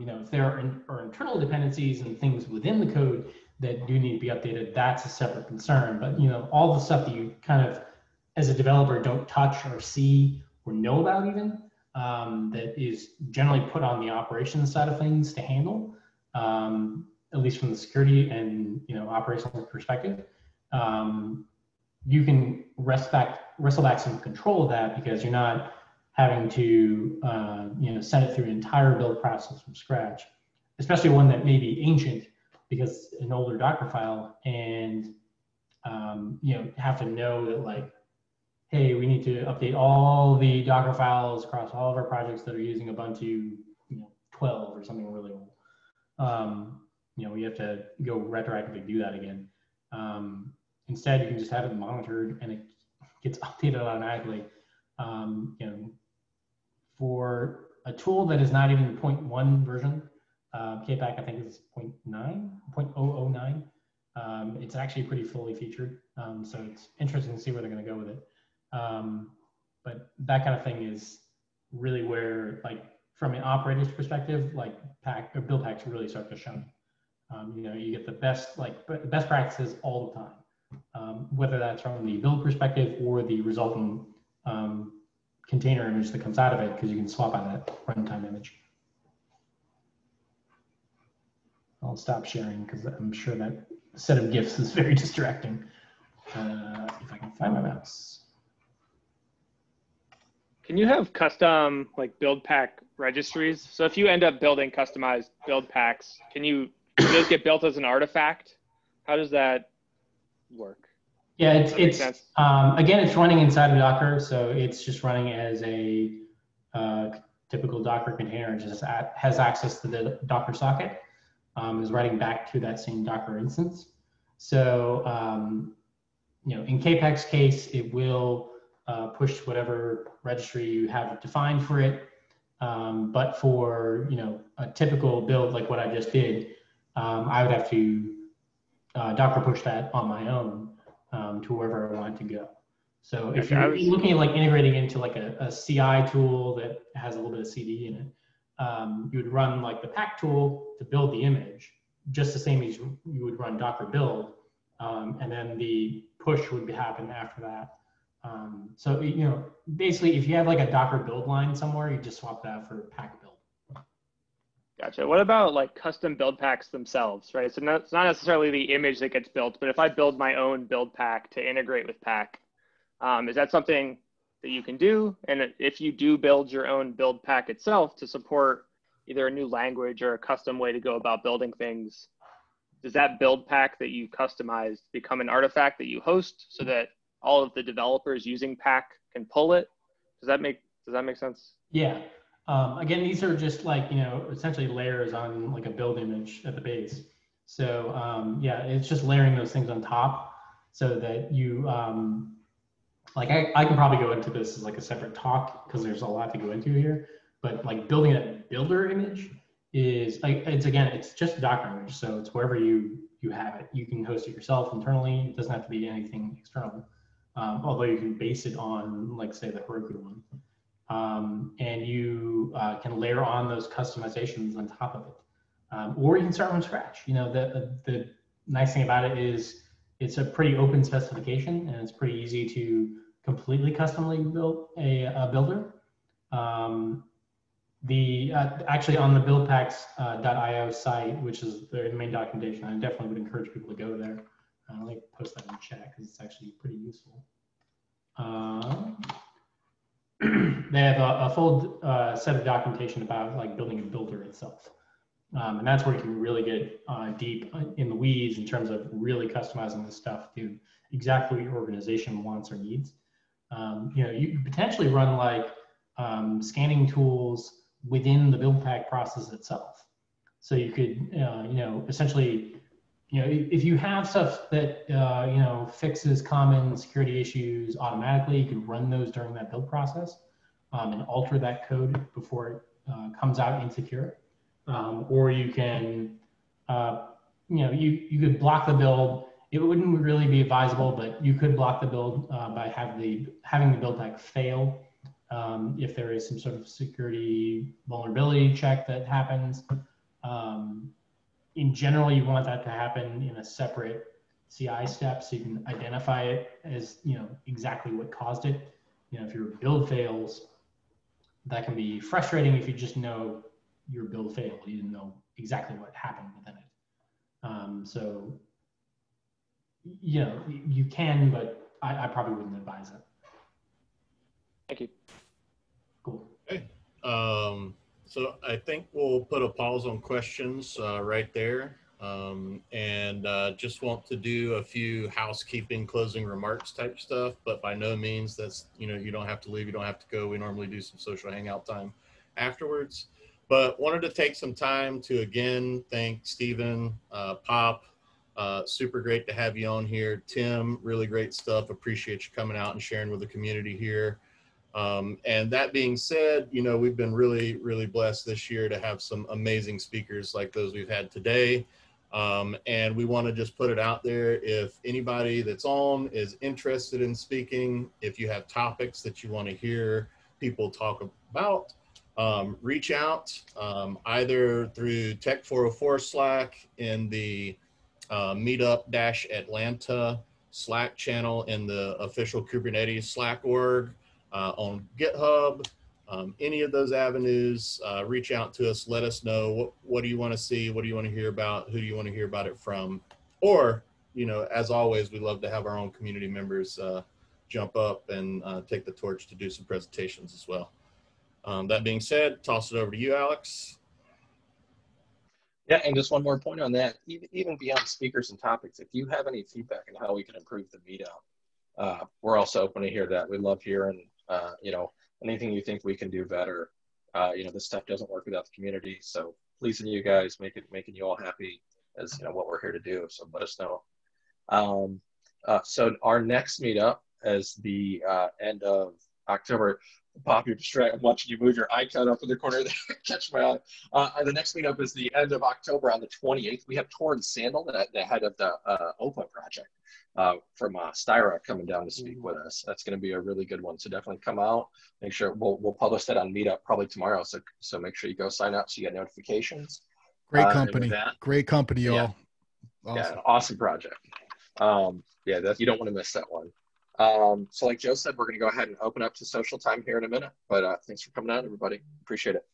You know, if there are internal dependencies and things within the code that do need to be updated, that's a separate concern. But, you know, all the stuff that you kind of, as a developer, don't touch or see or know about even, that is generally put on the operations side of things to handle, at least from the security and, you know, operational perspective, you can wrestle back some control of that because you're not having to, you know, send it through an entire build process from scratch, especially one that may be ancient because an older Docker file, and, you know, have to know that like, hey, we need to update all the Docker files across all of our projects that are using Ubuntu, you know, 12 or something really old. You know, we have to go retroactively do that again. Instead, you can just have it monitored and it gets updated automatically. You know, for a tool that is not even 0.1 version, KPack I think is 0.9, 0.009. It's actually pretty fully featured. So it's interesting to see where they're going to go with it. But that kind of thing is really where, like, from an operator's perspective, like pack or build packs really start to shine. You know, you get the best, like, best practices all the time, whether that's from the build perspective or the resultant container image that comes out of it, because you can swap out that runtime image. I'll stop sharing because I'm sure that set of GIFs is very distracting. If I can find my mouse. Can you have custom, like, build pack registries? So if you end up building customized build packs, can you, those get built as an artifact? How does that work? Yeah, it's again, it's running inside of Docker, so it's just running as a typical Docker container. It just has access to the Docker socket, is writing back to that same Docker instance. So you know, in KPack's case, it will push whatever registry you have defined for it. But for, you know, a typical build like what I just did, I would have to Docker push that on my own to wherever I want to go. So if you're looking at, like, integrating into, like, a CI tool that has a little bit of CD in it, you would run, like, the pack tool to build the image, just the same as you would run Docker build, and then the push would happen after that. So, you know, basically, if you have, like, a Docker build line somewhere, you just swap that for pack build. Gotcha. What about, like, custom build packs themselves, right? So it's not necessarily the image that gets built, but if I build my own build pack to integrate with pack, is that something that you can do? And if you do build your own build pack itself to support either a new language or a custom way to go about building things, does that build pack that you customized become an artifact that you host so that all of the developers using pack can pull it? Does that make sense? Yeah. Again, these are just, like, you know, essentially layers on, like, a build image at the base. So yeah, it's just layering those things on top so that you, like, I can probably go into this as, like, a separate talk because there's a lot to go into here, but, like, building a builder image is, like, it's, again, it's just a Docker image. So it's wherever you have it. You can host it yourself internally. It doesn't have to be anything external. Although you can base it on, like, say, the Heroku one. And you can layer on those customizations on top of it, or you can start from scratch. You know, the nice thing about it is it's a pretty open specification, and it's pretty easy to completely customly build a builder. Actually, on the buildpacks.io site, which is the main documentation, I definitely would encourage people to go there. I'll, like, post that in the chat because it's actually pretty useful. They have a full set of documentation about, like, building a builder itself. And that's where you can really get deep in the weeds in terms of really customizing this stuff to exactly what your organization wants or needs. You know, you potentially run, like, scanning tools within the build pack process itself. So you could, you know, essentially, you know, if you have stuff that, you know, fixes common security issues automatically, you can run those during that build process and alter that code before it comes out insecure. Or you can, you know, you could block the build. It wouldn't really be advisable, but you could block the build by having the build pack fail if there is some sort of security vulnerability check that happens. In general, you want that to happen in a separate CI step, so you can identify it as, you know, exactly what caused it. You know, if your build fails, that can be frustrating if you just know your build failed, you didn't know exactly what happened within it. So, you know, you can, but I probably wouldn't advise it. Thank you. Cool. Okay. So I think we'll put a pause on questions right there, and just want to do a few housekeeping, closing remarks type stuff. But by no means that's, you know, you don't have to leave, you don't have to go. We normally do some social hangout time afterwards. But wanted to take some time to again thank Steven, Pop. Super great to have you on here, Tim. Really great stuff. Appreciate you coming out and sharing with the community here. And that being said, you know, we've been really, really blessed this year to have some amazing speakers like those we've had today. And we want to just put it out there. If anybody that's on is interested in speaking, if you have topics that you want to hear people talk about. Reach out either through Tech 404 Slack in the Meetup-Atlanta Slack channel in the official Kubernetes Slack org, on GitHub, any of those avenues. Reach out to us, let us know what do you want to see, what do you want to hear about, who do you want to hear about it from, or, you know, as always, we love to have our own community members jump up and take the torch to do some presentations as well. That being said, toss it over to you, Alex. Yeah, and just one more point on that, even beyond speakers and topics, if you have any feedback on how we can improve the meetup, we're also open to hear that. We love hearing, you know, anything you think we can do better. You know, this stuff doesn't work without the community, so pleasing you guys, making you all happy is, you know, what we're here to do, so let us know. So our next meetup is the end of October. Pop, you're distracted. I'm watching you move your icon up in the corner there. Catch my eye. The next meetup is the end of October on the 28th. We have Torrin Sandel, the head of the OPA project from Styra, coming down to speak with us. That's going to be a really good one. So definitely come out. Make sure we'll publish that on Meetup probably tomorrow. So make sure you go sign up so you get notifications. Great company. Great company, y'all. Yeah. Awesome. Yeah, awesome project. Yeah, you don't want to miss that one. So like Joe said, we're going to go ahead and open up to social time here in a minute, but thanks for coming out, everybody. Appreciate it.